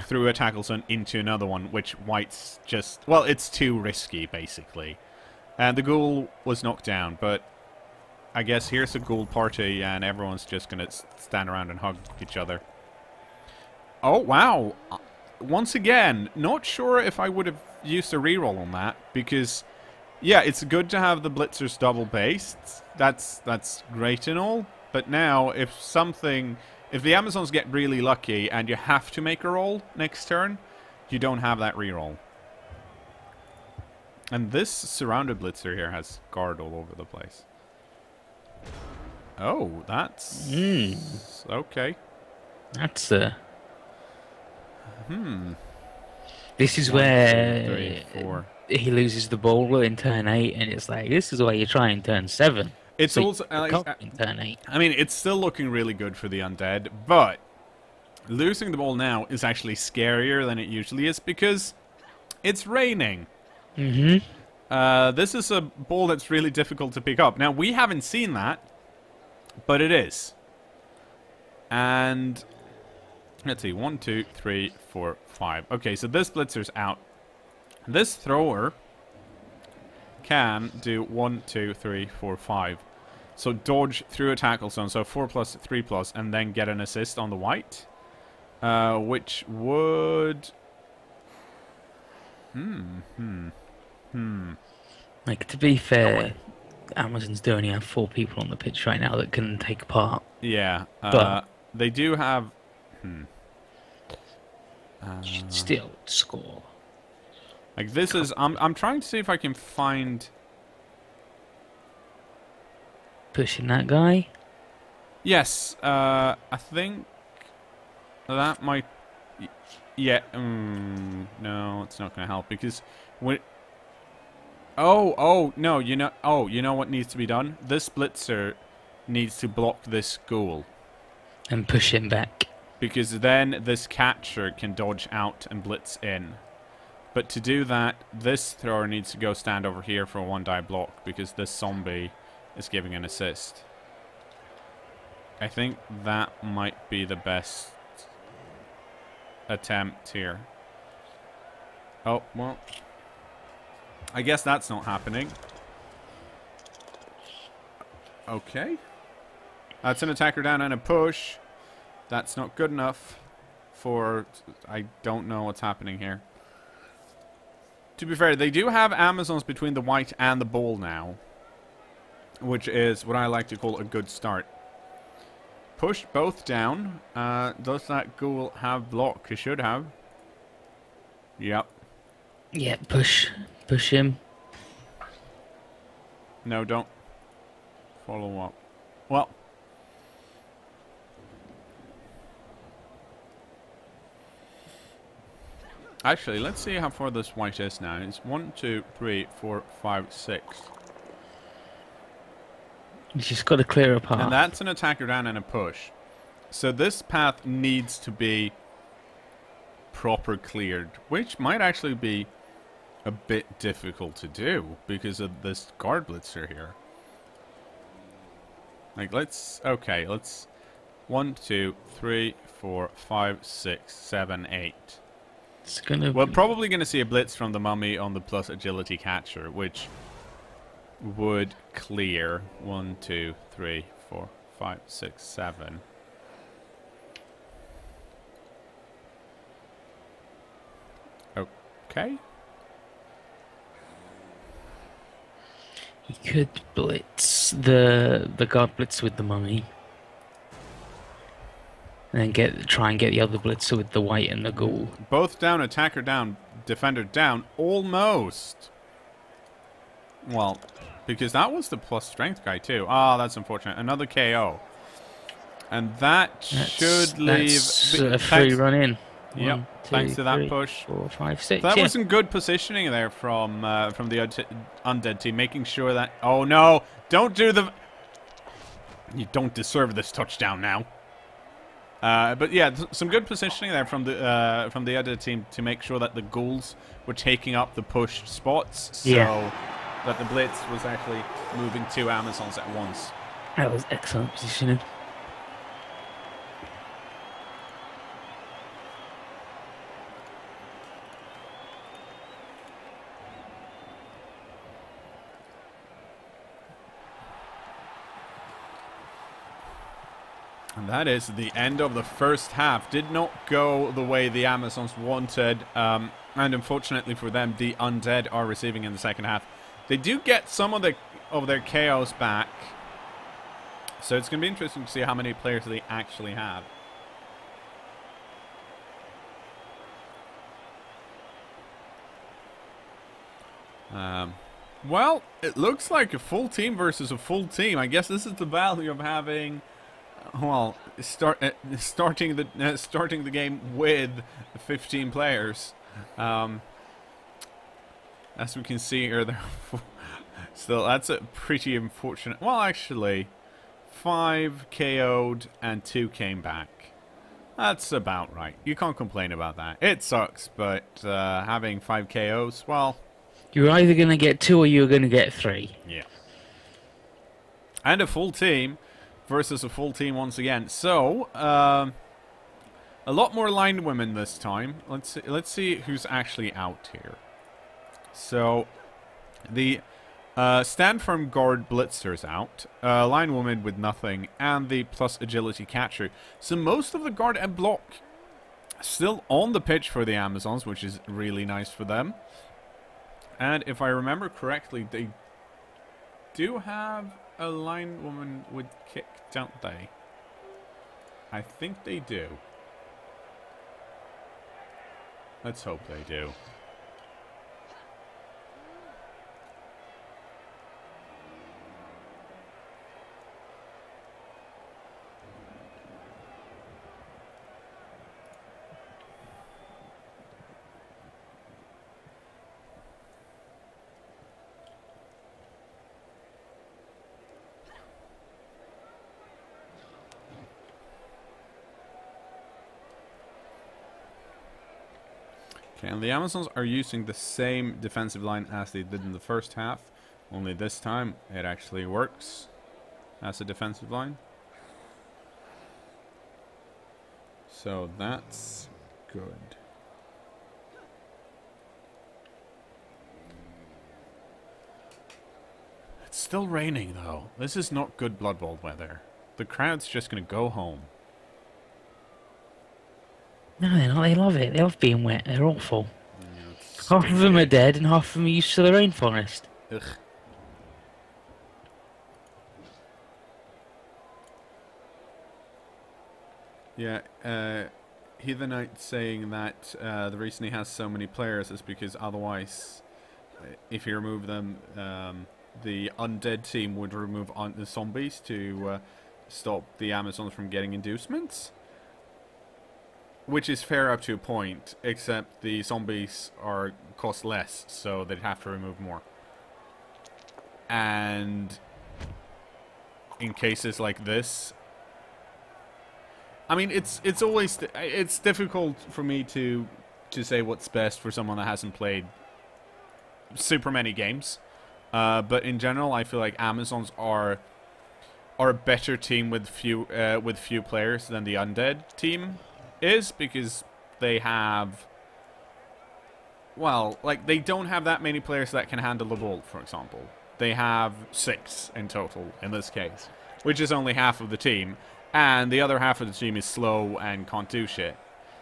through a tackle zone into another one, which white's just... Well, it's too risky, basically. And the ghoul was knocked down, but I guess here's a ghoul party and everyone's just going to stand around and hug each other. Oh, wow. Once again, not sure if I would have used a reroll on that because... Yeah, it's good to have the blitzers double-based. That's great and all. But now, if the Amazons get really lucky and you have to make a roll next turn, you don't have that reroll. And this surrounded blitzer here has guard all over the place. Oh, that's... Okay. That's... This is where he loses the bowler in turn 8, and it's like, this is why you try in turn 7. It's so also... in turn 8. I mean, it's still looking really good for the undead, but losing the ball now is actually scarier than it usually is because it's raining. Mm-hmm. This is a ball that's really difficult to pick up. Now, we haven't seen that, but it is. And let's see. 1, 2, 3, 4, 5. Okay, so this blitzer's out. This thrower can do 1, 2, 3, 4, 5. So dodge through a tackle zone. So 4+, 3+, and then get an assist on the white. Which would... Like, to be fair, Amazons do only have 4 people on the pitch right now that can take part. Yeah, but they do have... should still score. Like, this is... I'm trying to see if I can find... Pushing that guy? Yes, I think that might... Yeah, no, it's not going to help, because... when. No, you know, you know what needs to be done? This blitzer needs to block this goal. And push him back. Because then this catcher can dodge out and blitz in. But to do that, this thrower needs to go stand over here for a 1-die block, because this zombie is giving an assist. I think that might be the best attempt here. Oh, well... I guess that's not happening. Okay. That's an attacker down and a push. That's not good enough for... I don't know what's happening here. To be fair, they do have Amazons between the white and the ball now, which is what I like to call a good start. Push both down. Does that ghoul have block? He should have. Yep. Yeah, push him. No, don't follow up. Well, actually, let's see how far this white is now. It's 1, 2, 3, 4, 5, 6. You just got to clear a path. And that's an attacker down and a push. So this path needs to be proper cleared, which might actually be a bit difficult to do because of this guard blitzer here. Like, let's... Okay, let's... 1, 2, 3, 4, 5, 6, 7, 8. It's gonna... We're probably going to see a blitz from the mummy on the plus agility catcher, which would clear 1, 2, 3, 4, 5, 6, 7. Okay. He could blitz the guard blitz with the mummy, and then try and get the other blitzer with the white and the ghoul. Both down, attacker down, defender down, almost. Well, because that was the plus strength guy too. Ah, that's unfortunate. Another KO, and that's a free run in. Yep. 1, 2, 3, 4, 5, 6. That was some good positioning there from the undead team, making sure that... Oh no! Don't do the... You don't deserve this touchdown now. But yeah, some good positioning there from the undead team to make sure that the ghouls were taking up the push spots, so that the blitz was actually moving 2 Amazons at once. That was excellent positioning. And that is the end of the first half. Did not go the way the Amazons wanted. And unfortunately for them, the undead are receiving in the second half. They do get some of their chaos back. So it's going to be interesting to see how many players they actually have. Well, it looks like a full team versus a full team. I guess this is the value of having, well, starting the game with 15 players. As we can see here, there are still, that's a pretty unfortunate. Well, actually, 5 KO'd and 2 came back. That's about right. You can't complain about that. It sucks, but having 5 KOs, well, you're either going to get 2 or you're going to get 3. Yeah. And a full team versus a full team once again. So, a lot more line women this time. Let's see who's actually out here. So, the stand firm guard blitzer's out, line woman with nothing, and the plus agility catcher. So most of the guard and block still on the pitch for the Amazons, which is really nice for them. And if I remember correctly, they do have a line woman with kick, don't they? I think they do. Let's hope they do. Okay, and the Amazons are using the same defensive line as they did in the first half, only this time it actually works as a defensive line. So that's good. It's still raining though. This is not good Blood Bowl weather. The crowd's just going to go home. No, they're not. They love it. They love being wet. They're awful. Yeah, half of them are dead and half of them are used to the rainforest. Ugh. Yeah, Heathenite saying that the reason he has so many players is because otherwise, if you remove them, the undead team would remove the zombies to stop the Amazons from getting inducements. Which is fair up to a point, except the zombies are cost less, so they'd have to remove more. And in cases like this, I mean, it's always it's difficult for me to say what's best for someone that hasn't played super many games. But in general, I feel like Amazons are a better team with few players than the undead team. Is because they have, well, like they don't have that many players that can handle the ball, for example. They have 6 in total in this case, which is only half of the team, and the other half of the team is slow and can't do shit.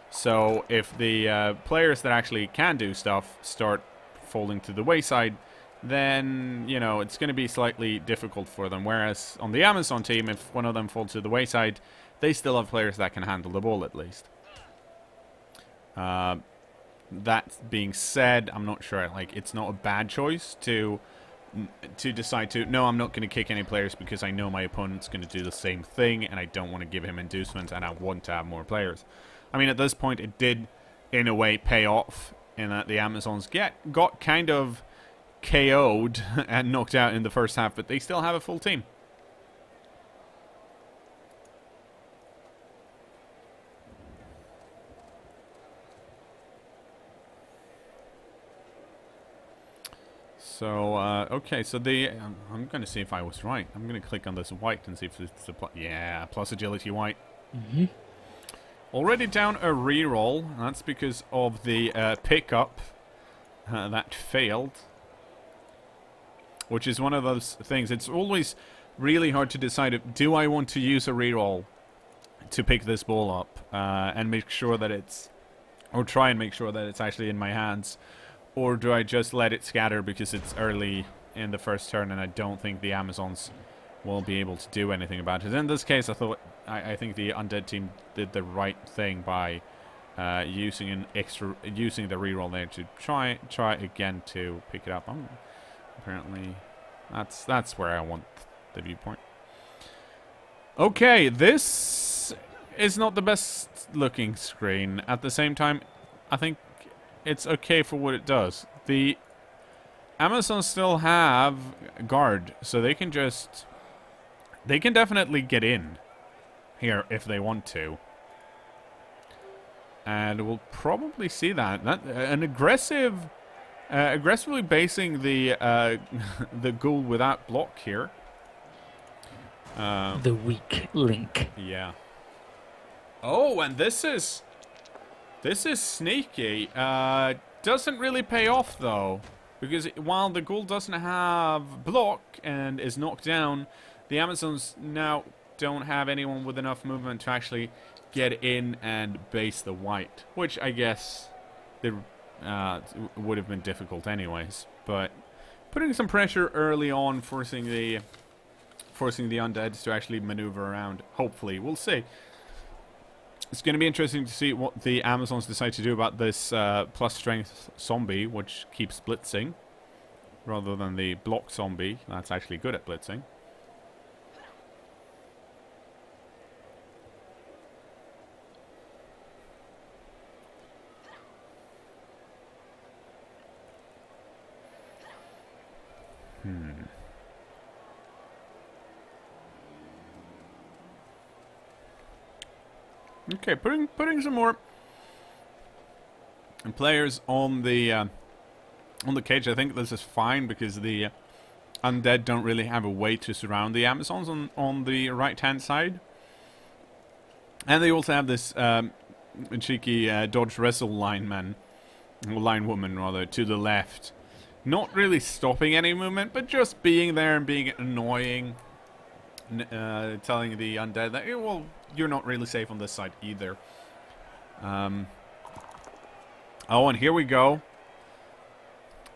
So if the players that actually can do stuff start falling to the wayside, then, you know, it's going to be slightly difficult for them. Whereas on the Amazon team, if one of them falls to the wayside, they still have players that can handle the ball, at least. That being said, I'm not sure. Like, it's not a bad choice to decide to, no, I'm not going to kick any players because I know my opponent's going to do the same thing, and I don't want to give him inducements, and I want to have more players. I mean, at this point, it did, in a way, pay off in that the Amazons got kind of KO'd and knocked out in the first half, but they still have a full team. So, okay, so the, I'm going to see if I was right. I'm going to click on this white and see if it's a, yeah, plus agility white. Mm-hmm. Already down a reroll. That's because of the pickup that failed. Which is one of those things. It's always really hard to decide, if, do I want to use a reroll to pick this ball up and make sure that it's, or try and make sure that it's actually in my hands. Or do I just let it scatter because it's early in the first turn and I don't think the Amazons will be able to do anything about it. In this case, I think the undead team did the right thing by using the reroll there to try again to pick it up. I'm apparently. That's where I want the viewpoint. Okay, this is not the best looking screen. At the same time, I think it's okay for what it does. The Amazons still have guard, so they can just... They can definitely get in here if they want to. And we'll probably see that. An aggressive... aggressively basing the ghoul without block here. The weak link. Yeah. Oh, and this is sneaky. Doesn't really pay off though, because while the ghoul doesn't have block and is knocked down, the Amazons now don't have anyone with enough movement to actually get in and base the white, which I guess the would have been difficult anyways, but putting some pressure early on, forcing the undeads to actually maneuver around. Hopefully, we'll see. It's going to be interesting to see what the Amazons decide to do about this plus strength zombie, which keeps blitzing, rather than the block zombie that's actually good at blitzing. Okay, putting some more players on the cage. I think this is fine because the undead don't really have a way to surround the Amazons on the right-hand side, and they also have this cheeky dodge wrestle lineman or linewoman rather to the left, not really stopping any movement, but just being there and being annoying. Telling the undead that, well, you're not really safe on this side either. Oh, and here we go.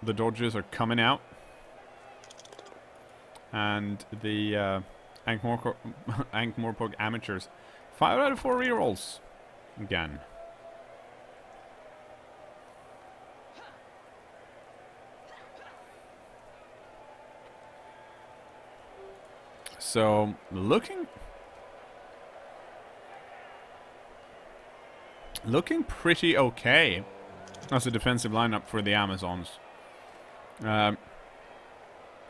The dodges are coming out. And the Ankh-Morpork Amateurs. 5 out of 4 rerolls. Again. So, looking pretty okay as a defensive lineup for the Amazons.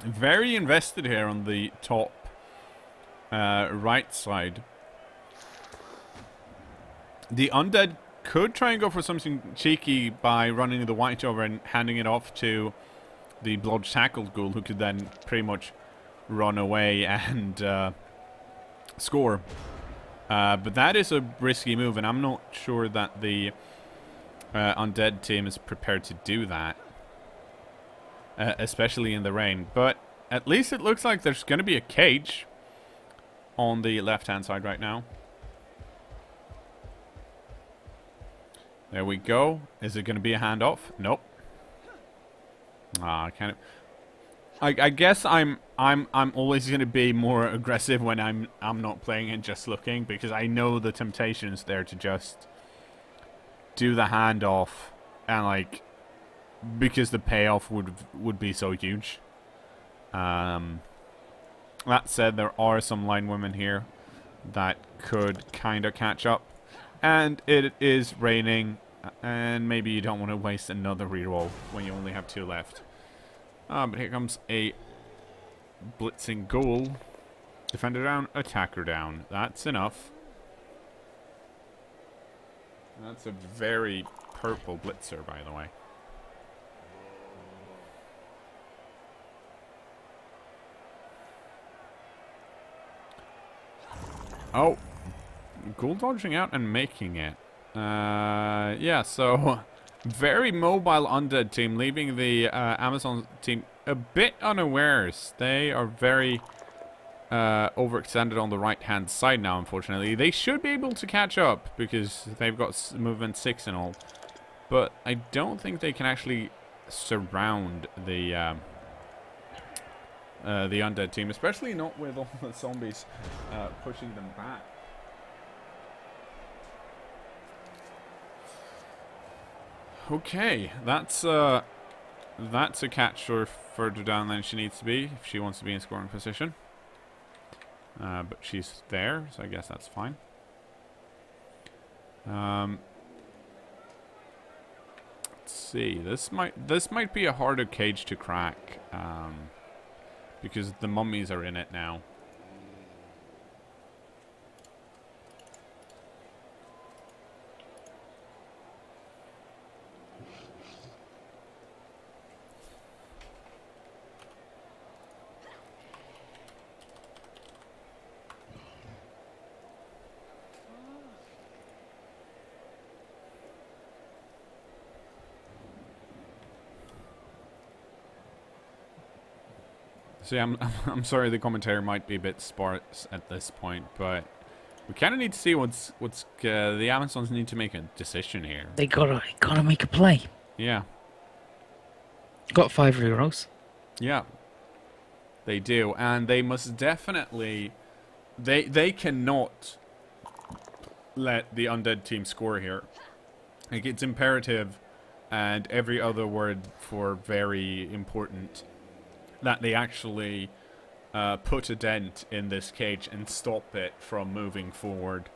Very invested here on the top right side. The undead could try and go for something cheeky by running the white over and handing it off to the blodge-tackled ghoul, who could then pretty much run away and score, but that is a risky move, and I'm not sure that the undead team is prepared to do that, especially in the rain. But at least it looks like there's going to be a cage on the left hand side right now. There we go. Is it going to be a handoff? Nope. Ah, can't it? I guess I'm always going to be more aggressive when I'm not playing and just looking, because I know the temptation is there to just do the handoff, and like, because the payoff would be so huge. That said, there are some line women here that could kind of catch up, and it is raining, and maybe you don't want to waste another reroll when you only have 2 left. But here comes a blitzing ghoul. Defender down, attacker down. That's enough. That's a very purple blitzer, by the way. Oh, ghoul dodging out and making it. Yeah, so... Very mobile undead team, leaving the Amazon team a bit unawares. They are very overextended on the right-hand side now, unfortunately. They should be able to catch up because they've got movement 6 and all. But I don't think they can actually surround the undead team, especially not with all the zombies pushing them back. Okay, that's That's a catch or further down than she needs to be if she wants to be in scoring position. But she's there, so I guess that's fine. Let's see. This might be a harder cage to crack because the mummies are in it now. See, I'm sorry the commentary might be a bit sparse at this point, but we kind of need to see what's the Amazons need to make a decision here. They gotta make a play. Yeah. Got 5 euros. Yeah. They do, and they must definitely. They cannot let the undead team score here. Like, it's imperative, and every other word for very important. That they actually put a dent in this cage and stop it from moving forward.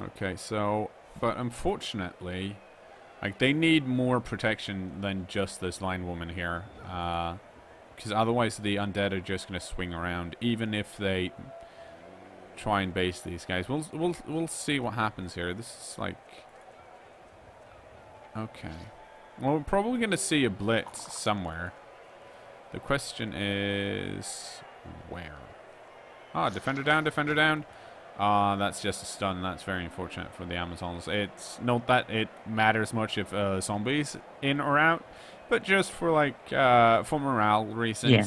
Okay, so, but unfortunately, like, they need more protection than just this line woman here, because otherwise the undead are just going to swing around, even if they try and base these guys. We'll see what happens here. This is like, okay, well, we're probably gonna see a blitz somewhere. The question is where. Ah, defender down, defender down. Ah, that's just a stun. That's very unfortunate for the Amazons. It's not that it matters much if zombies in or out, but just for like for morale reasons. Yeah.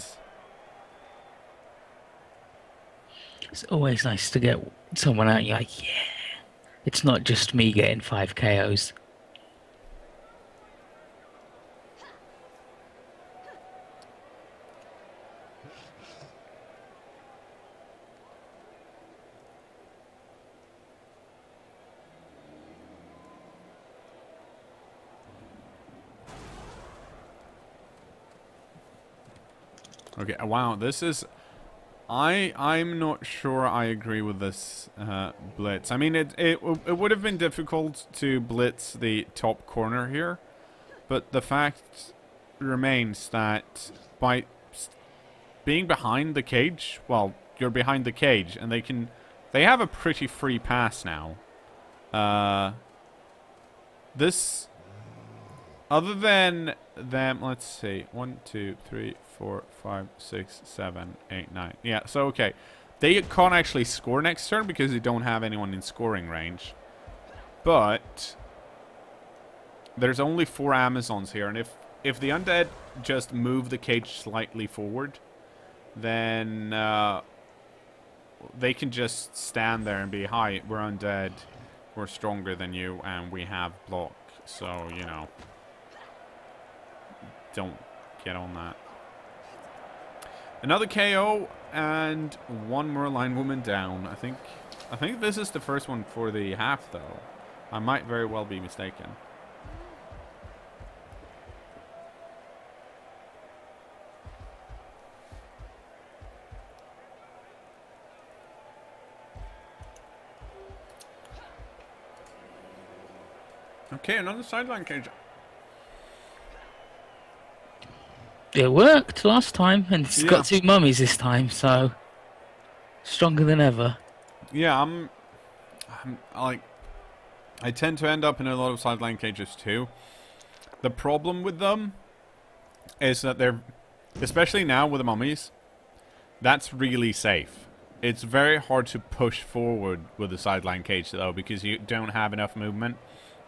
It's always nice to get someone out and you're like, yeah, it's not just me getting 5 KOs. Okay, wow, this is... I'm not sure I agree with this blitz. I mean, it would have been difficult to blitz the top corner here, but the fact remains that by being behind the cage, well, you're behind the cage, and they have a pretty free pass now. This, other than them, let's see, 1, 2, 3, 4, 5, 6, 7, 8, 9. Yeah, so okay. They can't actually score next turn because they don't have anyone in scoring range. But there's only 4 Amazons here, and if the undead just move the cage slightly forward, then they can just stand there and be, hi, we're undead, we're stronger than you, and we have block, so, you know, don't get on that. Another KO and 1 more line woman down. I think this is the first one for the half, though. I might very well be mistaken. Okay, another sideline cage. It worked last time, and it's got 2 mummies this time, so stronger than ever. Yeah, I'm like, I tend to end up in a lot of sideline cages too. The problem with them is that they're, especially now with the mummies, that's really safe. It's very hard to push forward with the sideline cage though, because you don't have enough movement.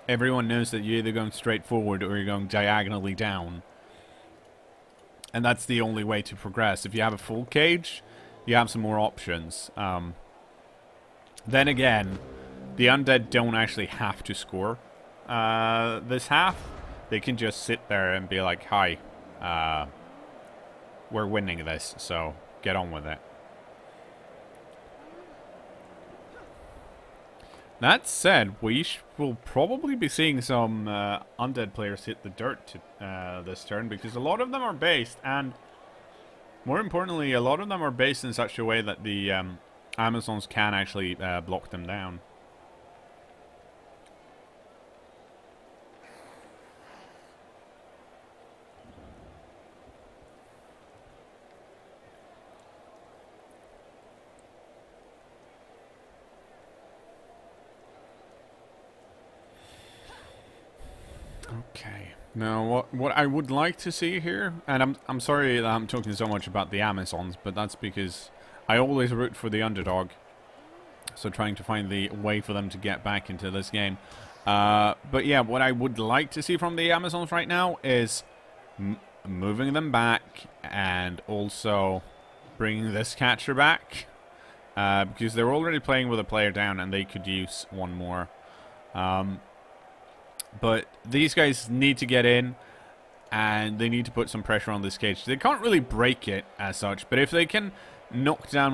Everyone knows that you're either going straight forward or you're going diagonally down. And that's the only way to progress. If you have a full cage, you have some more options. Then again, the undead don't actually have to score this half. They can just sit there and be like, hi, we're winning this, so get on with it. That said, we will probably be seeing some undead players hit the dirt this turn, because a lot of them are based, and more importantly, a lot of them are based in such a way that the Amazons can actually block them down. Okay, now what I would like to see here, and I'm sorry that I'm talking so much about the Amazons, but that's because I always root for the underdog, so trying to find the way for them to get back into this game. But yeah, what I would like to see from the Amazons right now is moving them back and also bringing this catcher back, because they're already playing with a player down and they could use one more. But these guys need to get in, and they need to put some pressure on this cage. They can't really break it as such, but if they can knock down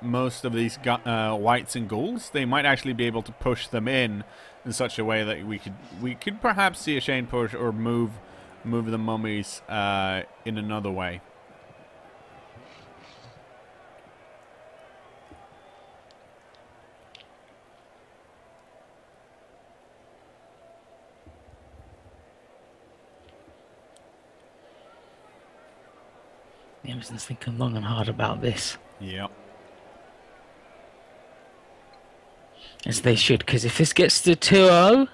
most of these whites and ghouls, they might actually be able to push them in such a way that we could perhaps see a chain push or move the mummies in another way. The Amazons thinking long and hard about this. Yep. As they should, because if this gets to 2-0...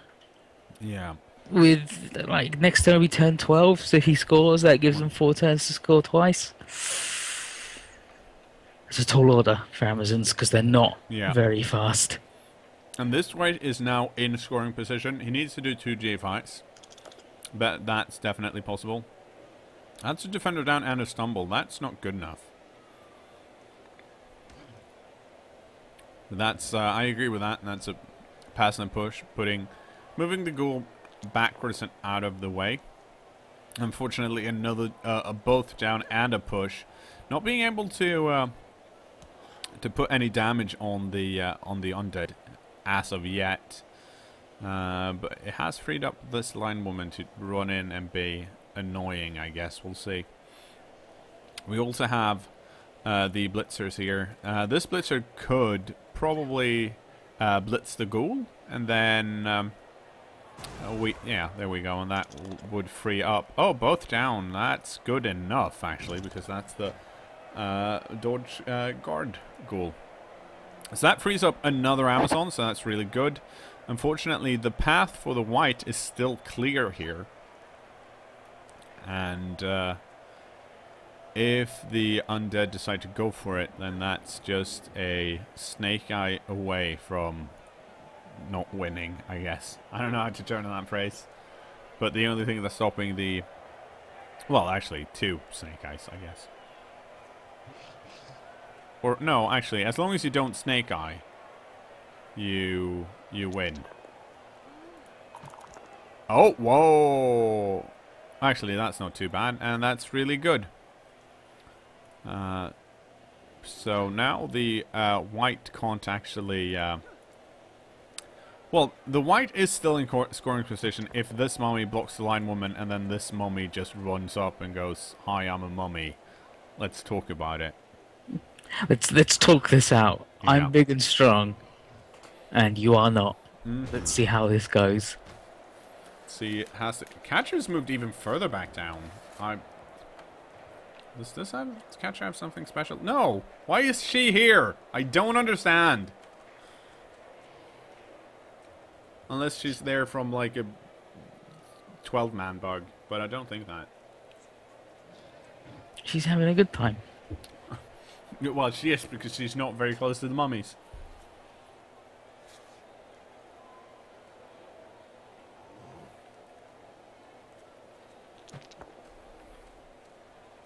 Yeah. With, like, next turn we turn 12, so if he scores, that gives them 4 turns to score twice. It's a tall order for Amazons, because they're not very fast. And this white is now in scoring position. He needs to do 2 G-fights. But that's definitely possible. That's a defender down and a stumble. That's not good enough. That's I agree with that. And that's a pass and a push, moving the goal backwards and out of the way. Unfortunately, another a both down and a push, not being able to put any damage on the undead as of yet. But it has freed up this line woman to run in and be annoying, I guess. We'll see. We also have the blitzers here. This blitzer could probably blitz the ghoul, and then there we go, and that would free up. Oh, both down. That's good enough, actually, because that's the dodge guard ghoul. So that frees up another Amazon, so that's really good. Unfortunately, the path for the white is still clear here. And if the undead decide to go for it, then that's just a snake eye away from not winning, I guess. I don't know how to turn on that phrase. But the only thing that's stopping the... Well, actually, 2 snake eyes, I guess. Or, no, actually, as long as you don't snake eye, you win. Oh, whoa! Actually, that's not too bad, and that's really good. So now the white can't actually... well, the white is still in scoring position if this mummy blocks the line woman, and then this mummy just runs up and goes, "Hi, I'm a mummy. Let's talk about it. Let's talk this out. Yeah. I'm big and strong, and you are not. Let's see how this goes." See, has the catcher's moved even further back down. Does this have, does catcher have something special? No! Why is she here? I don't understand. Unless she's there from like a 12-man bug, but I don't think that. She's having a good time. Well, she is, because she's not very close to the mummies.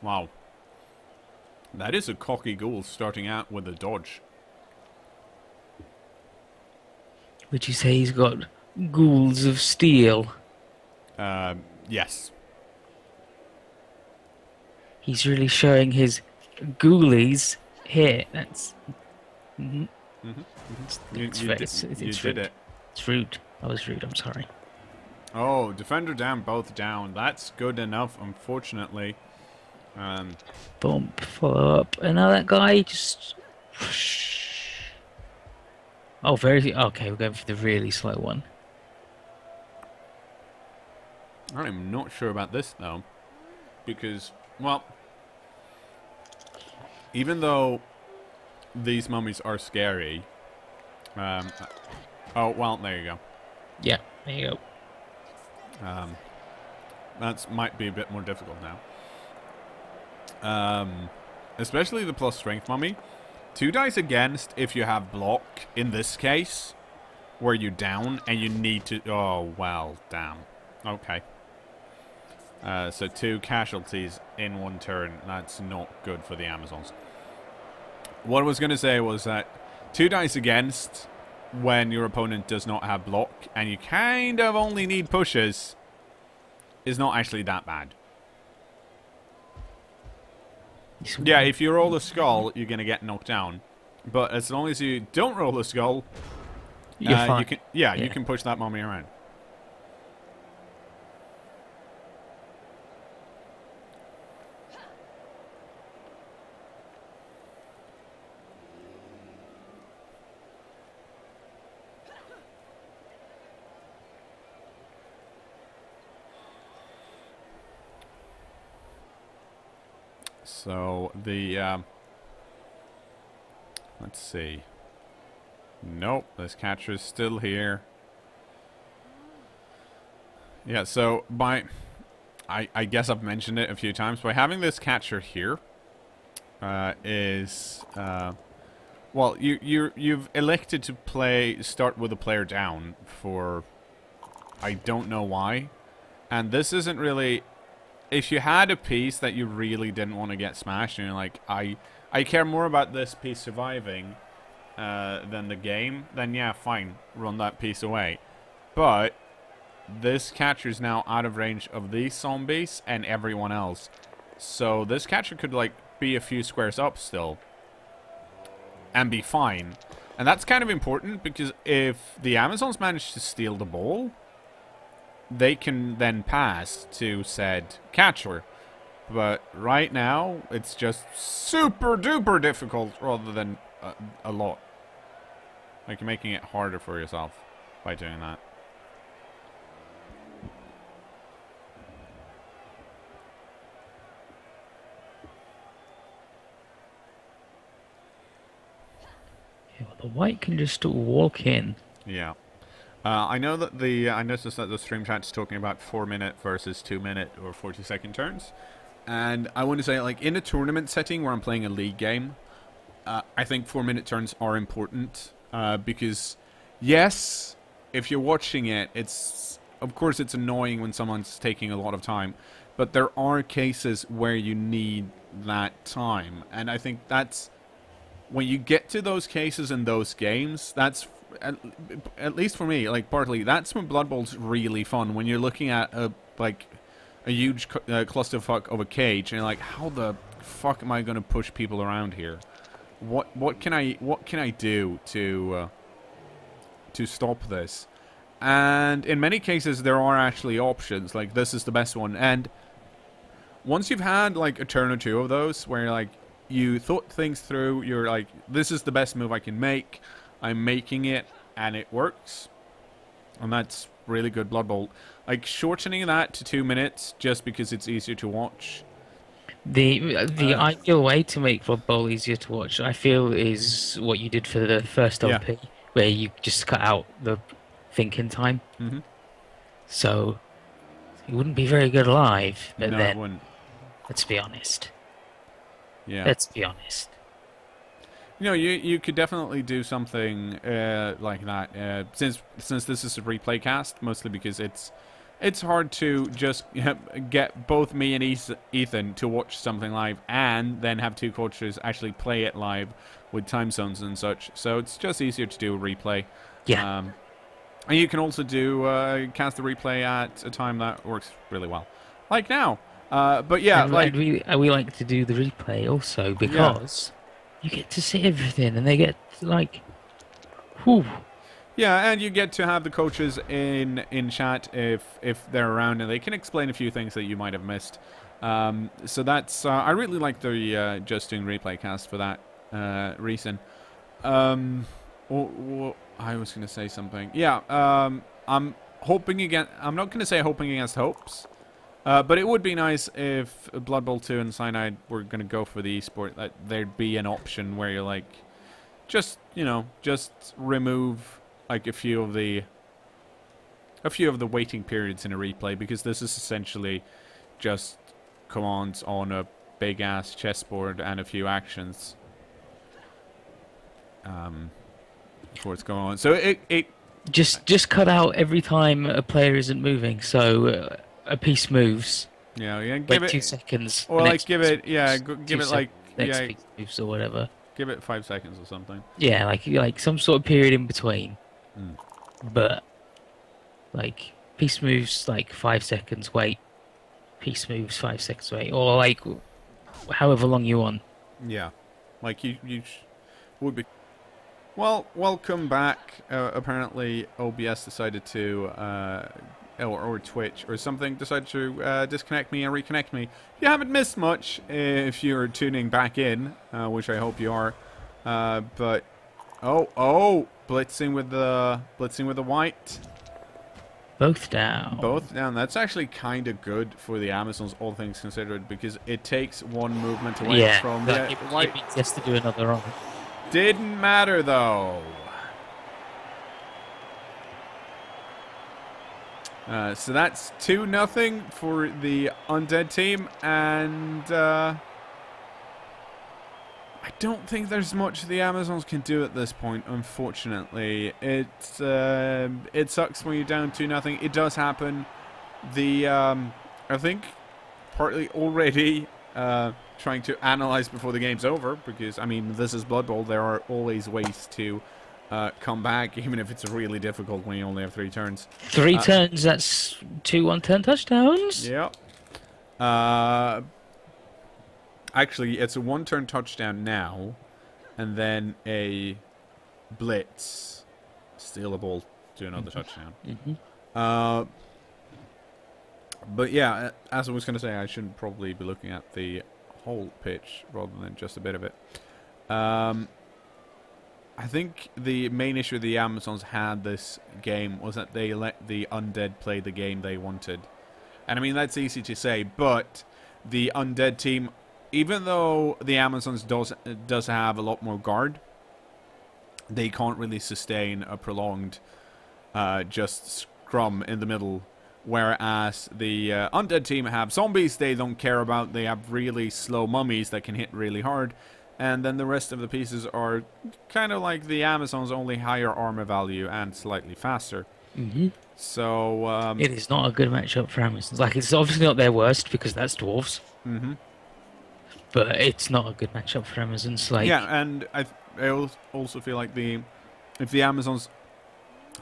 Wow. That is a cocky goal starting out with a dodge. Would you say he's got ghouls of steel? Yes. He's really showing his ghoulies here. That's Mm-hmm. It's rude. It's rude. That was rude, I'm sorry. Oh, defender down, both down. That's good enough, unfortunately. Bump, follow up. And now that guy just... Oh, very... Okay, we're going for the really slow one. I'm not sure about this, though. Because, well... Even though these mummies are scary... Oh, well, there you go. Yeah, there you go. That might be a bit more difficult now. Especially the plus strength mummy. 2 dice against if you have block, in this case, where you're down and you need to... Oh, well, damn. Okay. So 2 casualties in 1 turn. That's not good for the Amazons. What I was going to say was that 2 dice against when your opponent does not have block and you kind of only need pushes is not actually that bad. Yeah, if you roll a skull, you're going to get knocked down. But as long as you don't roll a skull, you're fine. You can, yeah, you can push that mummy around. So the, let's see. Nope, this catcher's still here. Yeah, so by, I guess I've mentioned it a few times, by having this catcher here, is, well, you've elected to start with a player down for, I don't know why, and this isn't really... If you had a piece that you really didn't want to get smashed, and you're like, I care more about this piece surviving than the game, then yeah, fine, run that piece away. But this catcher is now out of range of these zombies and everyone else, so this catcher could like be a few squares up still and be fine. And that's kind of important because if the Amazons manage to steal the ball, they can then pass to said catcher. But right now, it's just super duper difficult rather than a lot. Like, you're making it harder for yourself by doing that. Yeah, well, the white can just walk in. Yeah. I know that the I noticed that the stream chat's talking about 4-minute versus 2-minute or 40-second turns, and I want to say, like, in a tournament setting where I'm playing a league game, I think 4-minute turns are important because, yes, if you're watching it, it's of course it's annoying when someone's taking a lot of time, but there are cases where you need that time, and I think that's when you get to those cases in those games. That's at least for me, like, partly, that's when Blood Bowl's really fun, when you're looking at a huge clusterfuck of a cage, and you're like, how the fuck am I going to push people around here? What can I do to stop this? And in many cases, there are actually options. Like, this is the best one. And once you've had like a turn or two of those, where you're like, you thought things through, you're like, this is the best move I can make. I'm making it, and it works. And that's really good Blood Bowl. Like, shortening that to 2 minutes just because it's easier to watch. The ideal way to make Blood Bowl easier to watch, I feel, is what you did for the first LP, where you just cut out the thinking time. Mm-hmm. So, it wouldn't be very good live, but no, then, it wouldn't. Let's be honest. Yeah. Let's be honest. You know, you could definitely do something like that. Since this is a replay cast, mostly because it's hard to just get both me and Ethan to watch something live and then have 2 coaches actually play it live with time zones and such. So it's just easier to do a replay. Yeah. And you can also do cast the replay at a time that works really well, like now. But yeah, and, like, we like to do the replay also because. Yeah. You get to see everything, and they get, like, Whew. Yeah, and you get to have the coaches in chat if they're around, and they can explain a few things that you might have missed. So that's I really like the Just Doing Replay cast for that reason. I was gonna say something. Yeah, I'm hoping again. I'm not gonna say hoping against hopes, but it would be nice if Blood Bowl 2 and Cyanide were gonna go for the esport. That there'd be an option where you're like, just you know, just remove like a few of the waiting periods in a replay, because this is essentially just commands on a big ass chessboard and a few actions. Before it's going on, so it just cut out every time a player isn't moving. So a piece moves. Yeah, yeah. Give it 2 seconds. Or like give it, yeah, give it like next piece moves or whatever. Give it 5 seconds or something. Yeah, like some sort of period in between. Mm. But like piece moves, like 5 seconds wait. Piece moves, 5 seconds wait, or like however long you want. Yeah, like you would be. Well, welcome back. Apparently, OBS decided to, or Twitch or something, decided to disconnect me and reconnect me. You haven't missed much if you're tuning back in, which I hope you are. But blitzing with the white. Both down. Both down. That's actually kind of good for the Amazons, all things considered, because it takes one movement away from the white. It has to do another wrong. Didn't matter though. So that's 2-0 for the undead team, and I don't think there's much the Amazons can do at this point. Unfortunately, it sucks when you're down 2-0. It does happen. The I think partly already. Trying to analyze before the game's over, because I mean this is Blood Bowl. There are always ways to come back, even if it's really difficult when you only have 3 turns. 3 turns. That's 2 1-turn touchdowns. Yeah. Actually, it's a 1-turn touchdown now, and then a blitz, steal a ball to another touchdown. But yeah, as I was going to say, I shouldn't probably be looking at the whole pitch rather than just a bit of it. I think the main issue the Amazons had this game was that they let the undead play the game they wanted. And I mean, that's easy to say, but the undead team, even though the Amazons does have a lot more guard, they can't really sustain a prolonged just scrum in the middle. Whereas the undead team have zombies they don't care about. They have really slow mummies that can hit really hard. And then the rest of the pieces are kind of like the Amazons, only higher armor value and slightly faster. Mm-hmm. So it is not a good matchup for Amazons. Like, it's obviously not their worst because that's dwarves. Mm-hmm. But it's not a good matchup for Amazons. Like, yeah, and I also feel like if the Amazons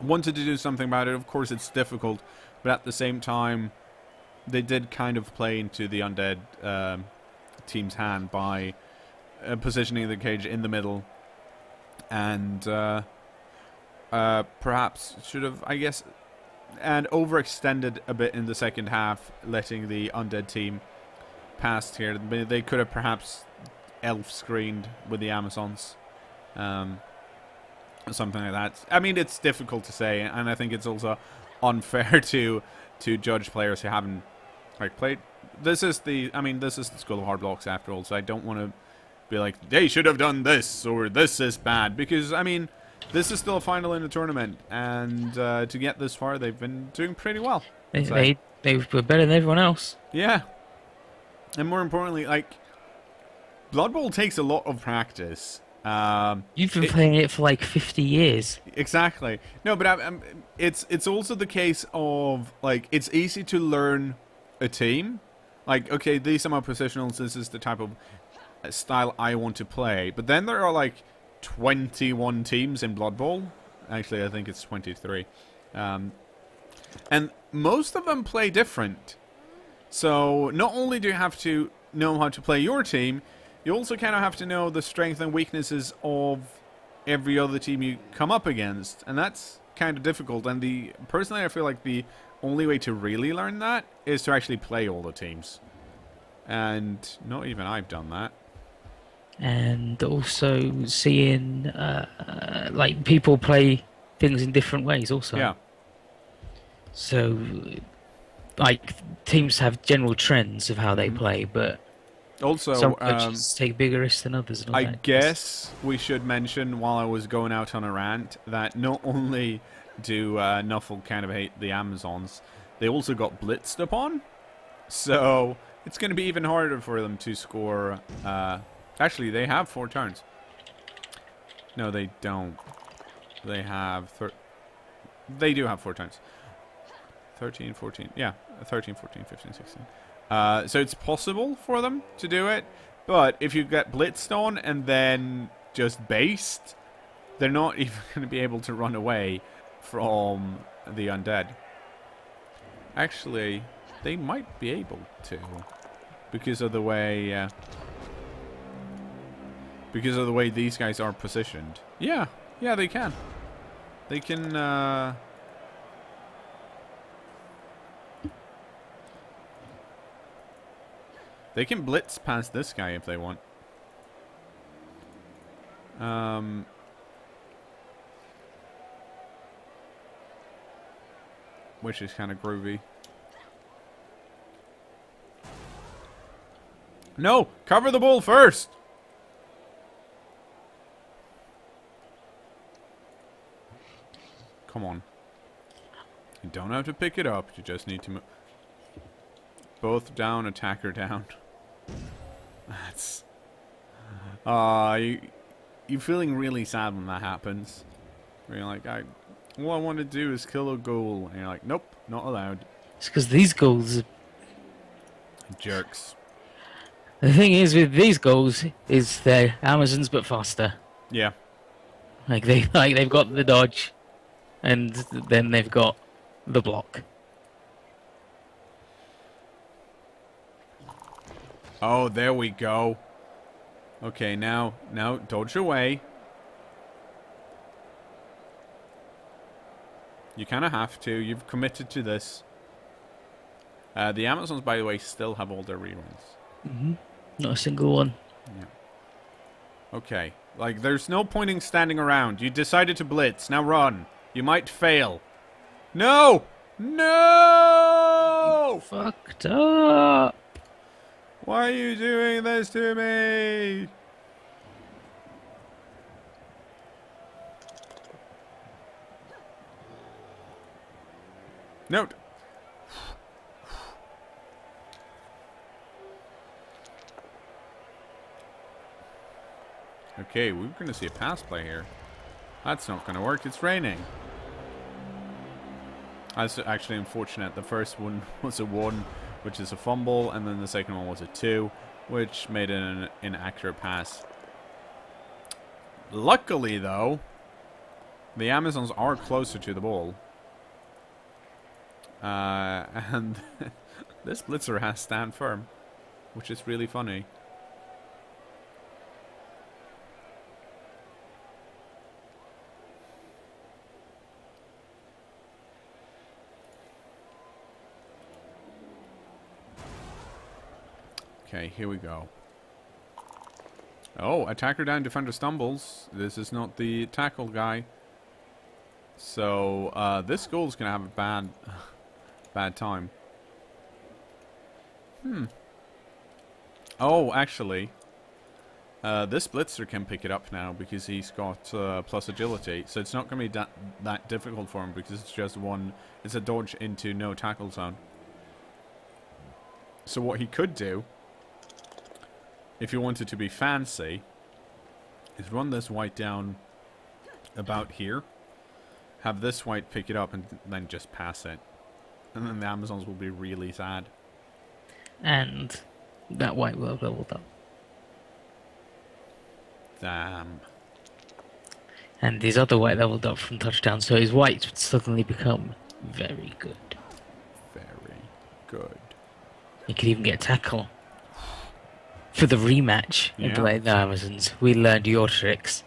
wanted to do something about it, of course it's difficult. But at the same time, they did kind of play into the undead team's hand by positioning the cage in the middle, and perhaps should have, I guess, and overextended a bit in the second half, letting the undead team pass here. They could have perhaps elf screened with the Amazons, something like that. I mean, it's difficult to say, and I think it's also unfair to judge players who haven't like played. This is the School of Hard Blocks after all, so I don't want to be like they should have done this or this is bad, because I mean this is still a final in the tournament, and to get this far they've been doing pretty well. They were better than everyone else. Yeah, and more importantly, like Blood Bowl takes a lot of practice. You've been playing it for like 50 years. Exactly. No, but it's also the case of like it's easy to learn a team. Like, okay, these are my positionals. This is the type of style I want to play. But then there are like 21 teams in Blood Bowl. Actually, I think it's 23. And most of them play different. So not only do you have to know how to play your team, you also kind of have to know the strengths and weaknesses of every other team you come up against, and that's kind of difficult. And the personally, I feel like the only way to really learn that is to actually play all the teams, and not even I've done that. And also seeing like people play things in different ways also. Yeah. So like teams have general trends of how they play, but also some coaches take bigger risks than others. And I guess we should mention, while I was going out on a rant, that not only do Nuffle kind of hate the Amazons, they also got blitzed upon, so it's going to be even harder for them to score. Actually, they have 4 turns. No, they don't. They have... They do have 4 turns. 13, 14... Yeah, 13, 14, 15, 16. So it's possible for them to do it, but if you get blitzed on and then just based, they're not even going to be able to run away from the undead. Actually, they might be able to, because of the way... because of the way these guys are positioned. Yeah. Yeah, they can. They can, they can blitz past this guy if they want. Which is kind of groovy. No! Cover the ball first! Come on. You don't have to pick it up. You just need to move. Both down, attacker down. That's... you're feeling really sad when that happens. Where you're like, all I want to do is kill a ghoul. And you're like, nope, not allowed. It's because these ghouls... jerks. The thing is with these ghouls is they're Amazons but faster. Yeah. Like, they've got the dodge. And then they've got the block. Oh, there we go. Okay, now dodge away. You kind of have to. You've committed to this. The Amazons, by the way, still have all their reruns. Mm-hmm. Not a single one. Yeah. Okay. Like, there's no point in standing around. You decided to blitz. Now run. You might fail. No! No! You fucked up. Why are you doing this to me? Note. Okay, we're going to see a pass play here. That's not going to work. It's raining. That's actually unfortunate. The first one was a 1, which is a fumble, and then the second one was a 2, which made it an inaccurate pass. Luckily, though, the Amazons are closer to the ball. And this blitzer has stand firm, which is really funny. Okay, here we go. Oh, attacker down, defender stumbles. This is not the tackle guy. So, this goal's going to have a bad time. Oh, actually. This blitzer can pick it up now because he's got plus agility. So it's not going to be that difficult for him because it's just one... It's a dodge into no tackle zone. So what he could do... if you wanted to be fancy, is run this white down about here, have this white pick it up, and then just pass it. And then the Amazons will be really sad. And that white will have leveled up. Damn. And his other white leveled up from touchdown, so his whites would suddenly become very good. Very good. He could even get a tackle. For the rematch, yeah. And play the Amazons, we learned your tricks.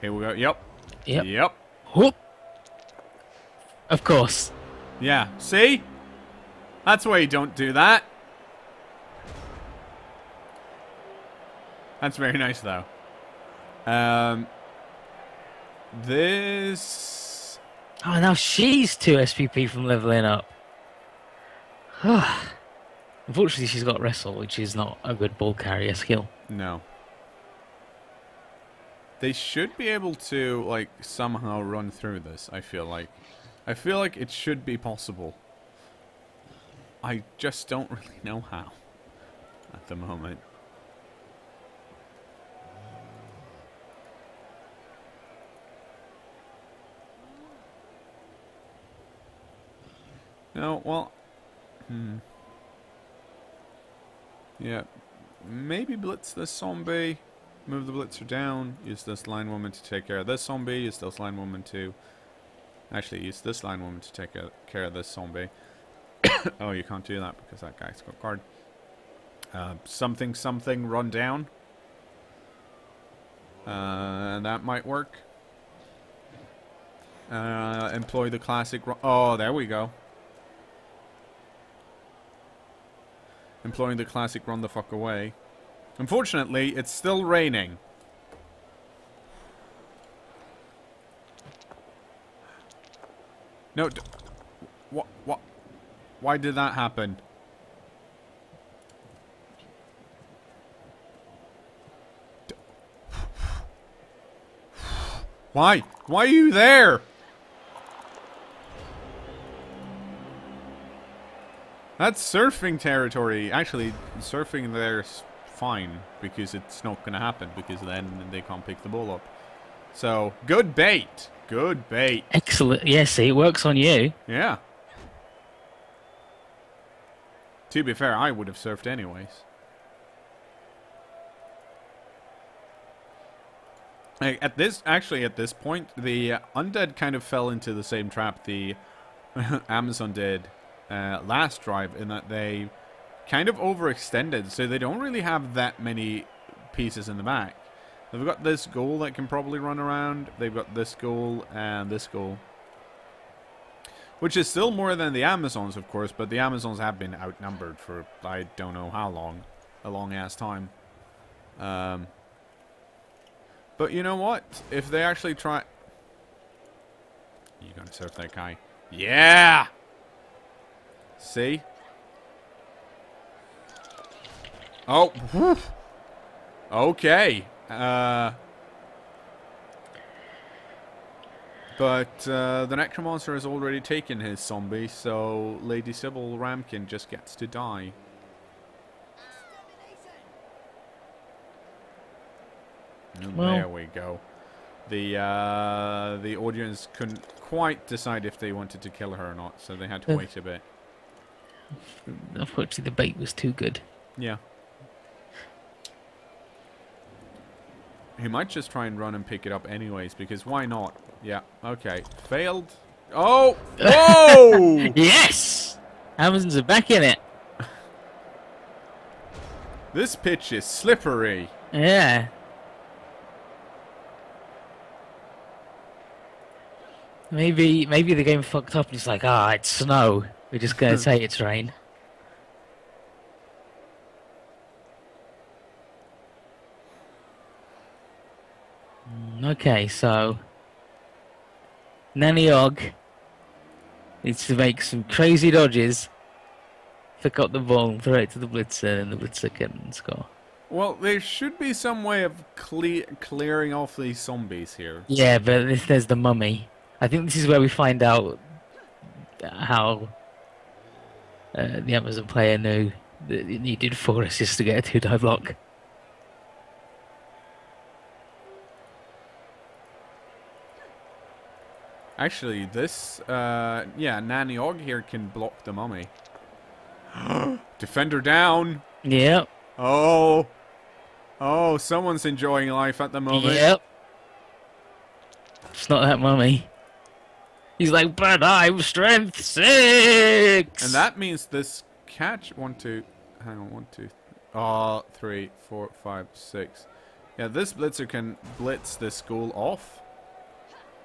Here we go. Yep. Yep. Yep. Whoop. Of course. Yeah. See? That's why you don't do that. That's very nice, though. This... Oh, now she's 2 SPP from leveling up. Unfortunately, she's got wrestle, which is not a good ball carrier skill. No. They should be able to, like, somehow run through this, I feel like. I feel like it should be possible. I just don't really know how at the moment. No, well... Yeah. Maybe blitz this zombie. Move the blitzer down. Use this line woman to take care of this zombie. Use this line woman to... Actually, use this line woman to take care of this zombie. Oh, you can't do that because that guy's got guard. Something, something, run down. That might work. Employ the classic... Oh, there we go. Employing the classic run the fuck away. Unfortunately, it's still raining. No, what? Why did that happen? Why? Why are you there? That's surfing territory. Actually, surfing there's fine because it's not going to happen because then they can't pick the ball up. So, good bait. Good bait. Excellent. Yeah, see, it works on you. Yeah. To be fair, I would have surfed anyways. At this, actually, at this point, the undead kind of fell into the same trap the Amazon did. Last drive, in that they kind of overextended, so they don't really have that many pieces in the back. They've got this goal that can probably run around. They've got this goal and this goal, which is still more than the Amazons, of course, but the Amazons have been outnumbered for I don't know how long, a long ass time. But you know what? If they actually try... You're gonna surf that guy. Yeah! See? Oh, whew. Okay. But the Necromancer has already taken his zombie, so Lady Sybil Ramkin just gets to die. Well. There we go. The audience couldn't quite decide if they wanted to kill her or not, so they had to wait a bit. Unfortunately, the bait was too good. Yeah. He might just try and run and pick it up anyways, because why not? Yeah, okay. Failed. Oh! Whoa! Yes! Amazons are back in it. This pitch is slippery. Yeah. Maybe the game fucked up and it's like, ah, it's snow. We're just going to say it's rain. Okay, so... Nanny Og needs to make some crazy dodges, pick up the ball, throw it to the blitzer, and the blitzer can score. Well, there should be some way of clearing off these zombies here. Yeah, but there's the mummy. I think this is where we find out how... the Amazon player knew that it needed 4 assists to get a 2-die block. Actually, this... yeah, Nanny Og here can block the mummy. Defender down! Yep. Oh! Oh, someone's enjoying life at the moment. Yep. It's not that mummy. He's like, but I'm strength 6! And that means this catch... 1, 2... Hang on, 1, 2... 3, 4, 5, 6... Yeah, this blitzer can blitz this goal off.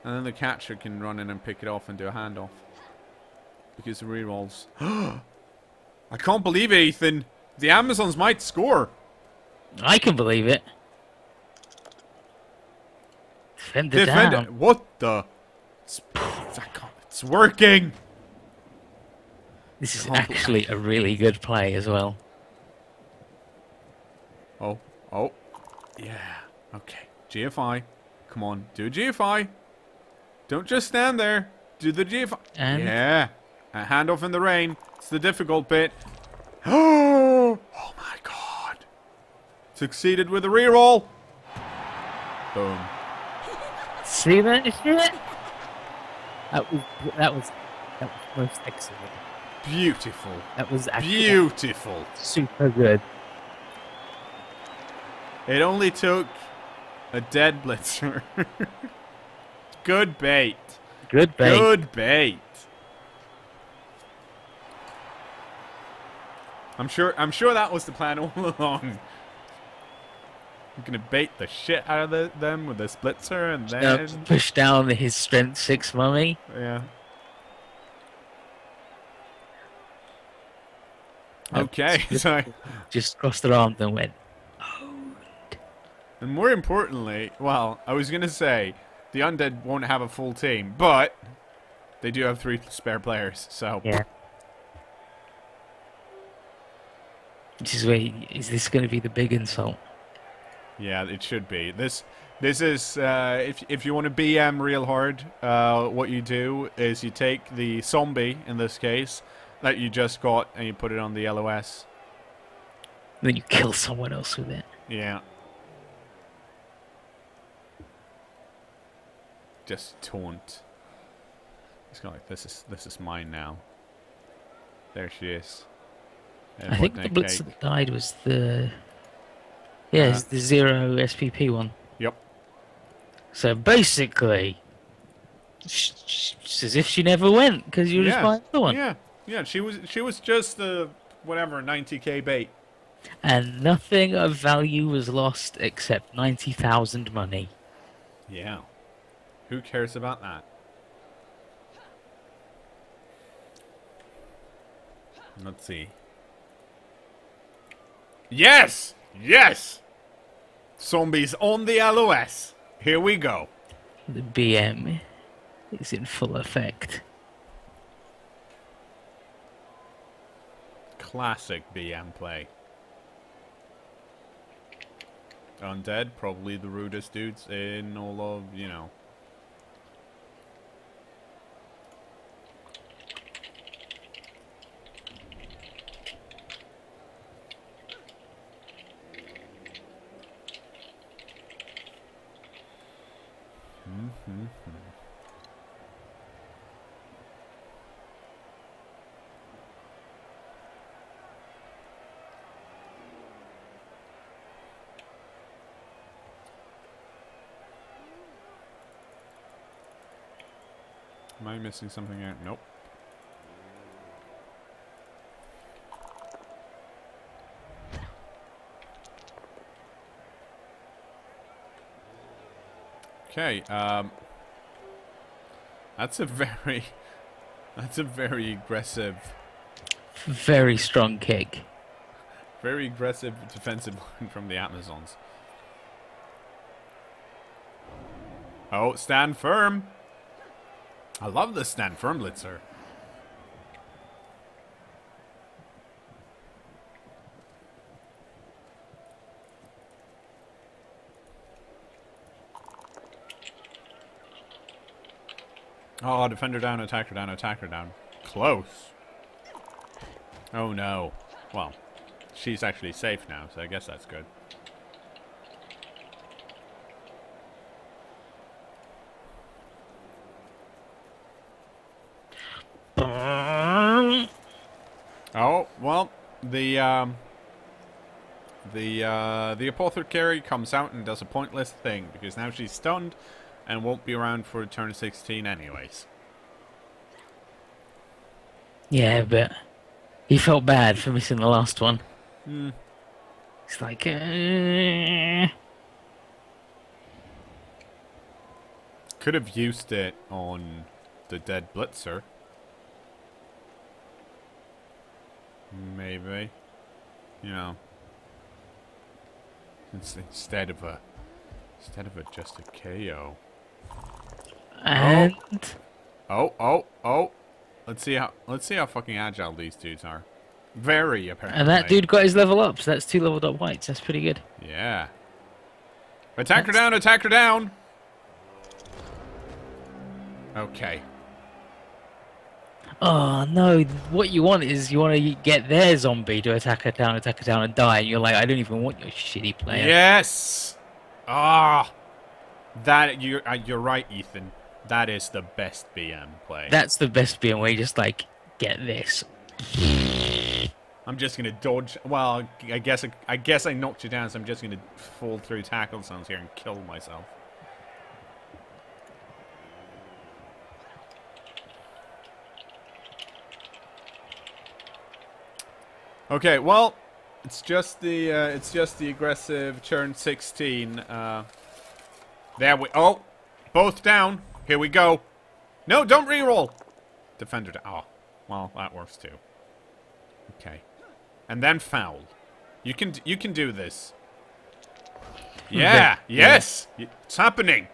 And then the catcher can run in and pick it off and do a handoff. Because of rerolls. I can't believe it, Ethan. The Amazons might score. I can believe it. Defend it. What the? It's working. This is actually a really good play as well. Oh, oh, yeah. Okay, GFI. Come on, do GFI. Don't just stand there. Do the GFI. And yeah. A handoff in the rain. It's the difficult bit. Oh, oh my God. Succeeded with a reroll. Boom. See that? That was most excellent. Beautiful. That was actually beautiful. Super good. It only took a dead blitzer. Good bait. Good bait. Good bait. I'm sure that was the plan all along. I'm gonna bait the shit out of them with the splitzer and then push down his strength 6 mummy. Yeah. Okay, so just crossed their arms and went. And more importantly, well, I was gonna say the undead won't have a full team, but they do have 3 spare players. So yeah. Which is where is this going to be the big insult? Yeah, it should be. This is if you want to BM real hard, what you do is you take the zombie in this case that you just got and you put it on the LOS. And then you kill someone else with it. Yeah. Just taunt. It's kind of like this is mine now. There she is. I think the blitz that died was the it's the 0 SPP one. Yep. So basically, it's as if she never went because you were just buying the one. Yeah, yeah. She was just the whatever 90k bait. And nothing of value was lost except 90,000 money. Yeah. Who cares about that? Let's see. Yes! Yes! Zombies on the LOS. Here we go. The BM is in full effect. Classic BM play. Undead, probably the rudest dudes in all of, you know. Am I missing something out? Nope. Okay, that's a very aggressive, very strong kick. Very aggressive defensive line from the Amazons. Oh, stand firm. I love the stand firm blitzer. Oh, defender down, attacker down, attacker down. Close. Oh no. Well, she's actually safe now, so I guess that's good. Oh, well, the apothecary comes out and does a pointless thing because now she's stunned. And won't be around for turn 16 anyways. Yeah, but he felt bad for missing the last one. It's like, Could have used it on the dead blitzer. Maybe. You know. Instead of a just a KO. And oh. Let's see how fucking agile these dudes are. Very apparently. And that dude got his level up, so that's 2 leveled up whites, that's pretty good. Yeah. Attack her down, attack her down! Okay. Oh no, what you want is you want to get their zombie to attack her down and die, and you're like, I don't even want your shitty player. Yes! Ah! That, you're right, Ethan. That is the best BM play. That's the best BM where you just like, get this. I'm just gonna dodge. Well, I guess I knocked you down, so I'm just gonna fall through tackle zones here and kill myself. Okay, well, it's just the aggressive turn 16. There we both down. Here we go. No, don't reroll. Defender. Oh, well, that works too. Okay. And then foul. You can do this. Yeah. Yes. It's happening.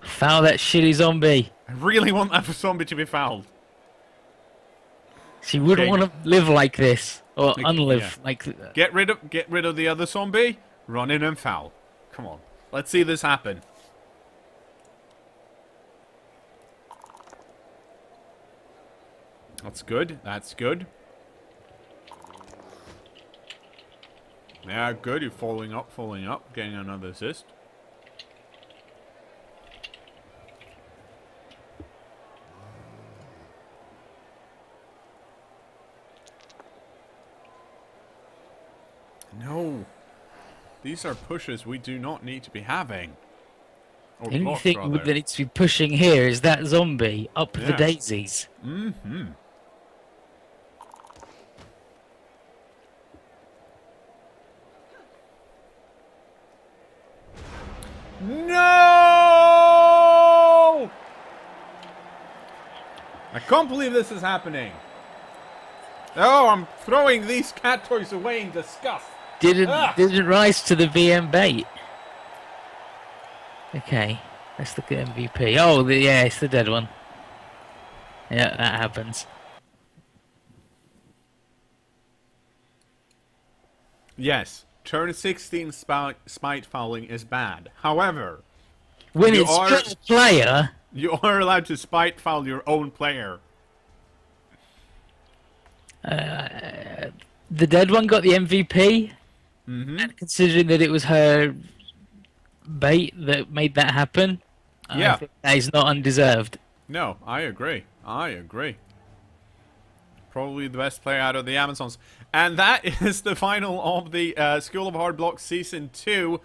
Foul that shitty zombie. I really want that zombie to be fouled. She wouldn't want to live like this or unlive like that. Get rid of the other zombie. Run in and foul. Come on. Let's see this happen. That's good. That's good. Yeah, good. You're falling up, getting another assist. No. These are pushes we do not need to be having. The only thing that needs to be pushing here is that zombie up the daisies. Mm-hmm. No! I can't believe this is happening. Oh, I'm throwing these cat toys away in disgust. Didn't rise to the VM bait. Okay, let's look at MVP. Oh, yeah, it's the dead one. Yeah, that happens. Yes, turn 16 spite fouling is bad. However, when it's just a player, you are allowed to spite foul your own player. The dead one got the MVP, and considering that it was her bait that made that happen, I think that is not undeserved. No, I agree. I agree. Probably the best player out of the Amazons. And that is the final of the School of Hard Blocks Season 2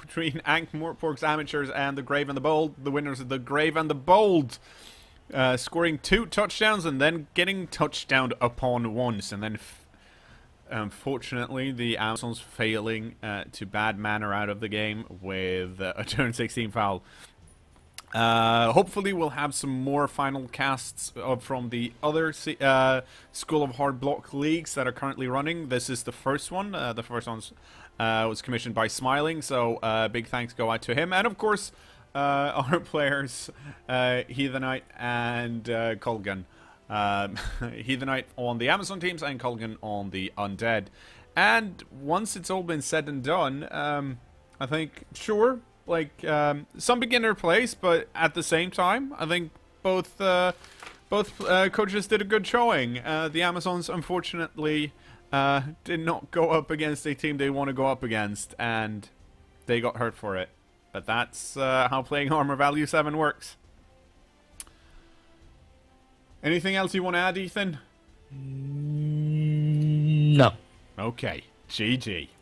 between Ankh-Morpork Amateurs and the Grave and the Bold. The winners of the Grave and the Bold scoring 2 touchdowns and then getting touchdowned upon once. And then, unfortunately, the Amazons failing to bad manner out of the game with a turn 16 foul. Hopefully we'll have some more final casts from the other School of Hard Block leagues that are currently running. This is the first one. The first one was commissioned by Smiling, so big thanks go out to him. And of course, our players, Heathenite and Kulgann. Heathenite on the Amazon teams and Kulgann on the Undead. And once it's all been said and done, I think, sure, like, some beginner plays, but at the same time, I think both coaches did a good showing. The Amazons, unfortunately, did not go up against a team they want to go up against, and they got hurt for it. But that's how playing Armor Value 7 works. Anything else you want to add, Ethan? No. Okay. GG.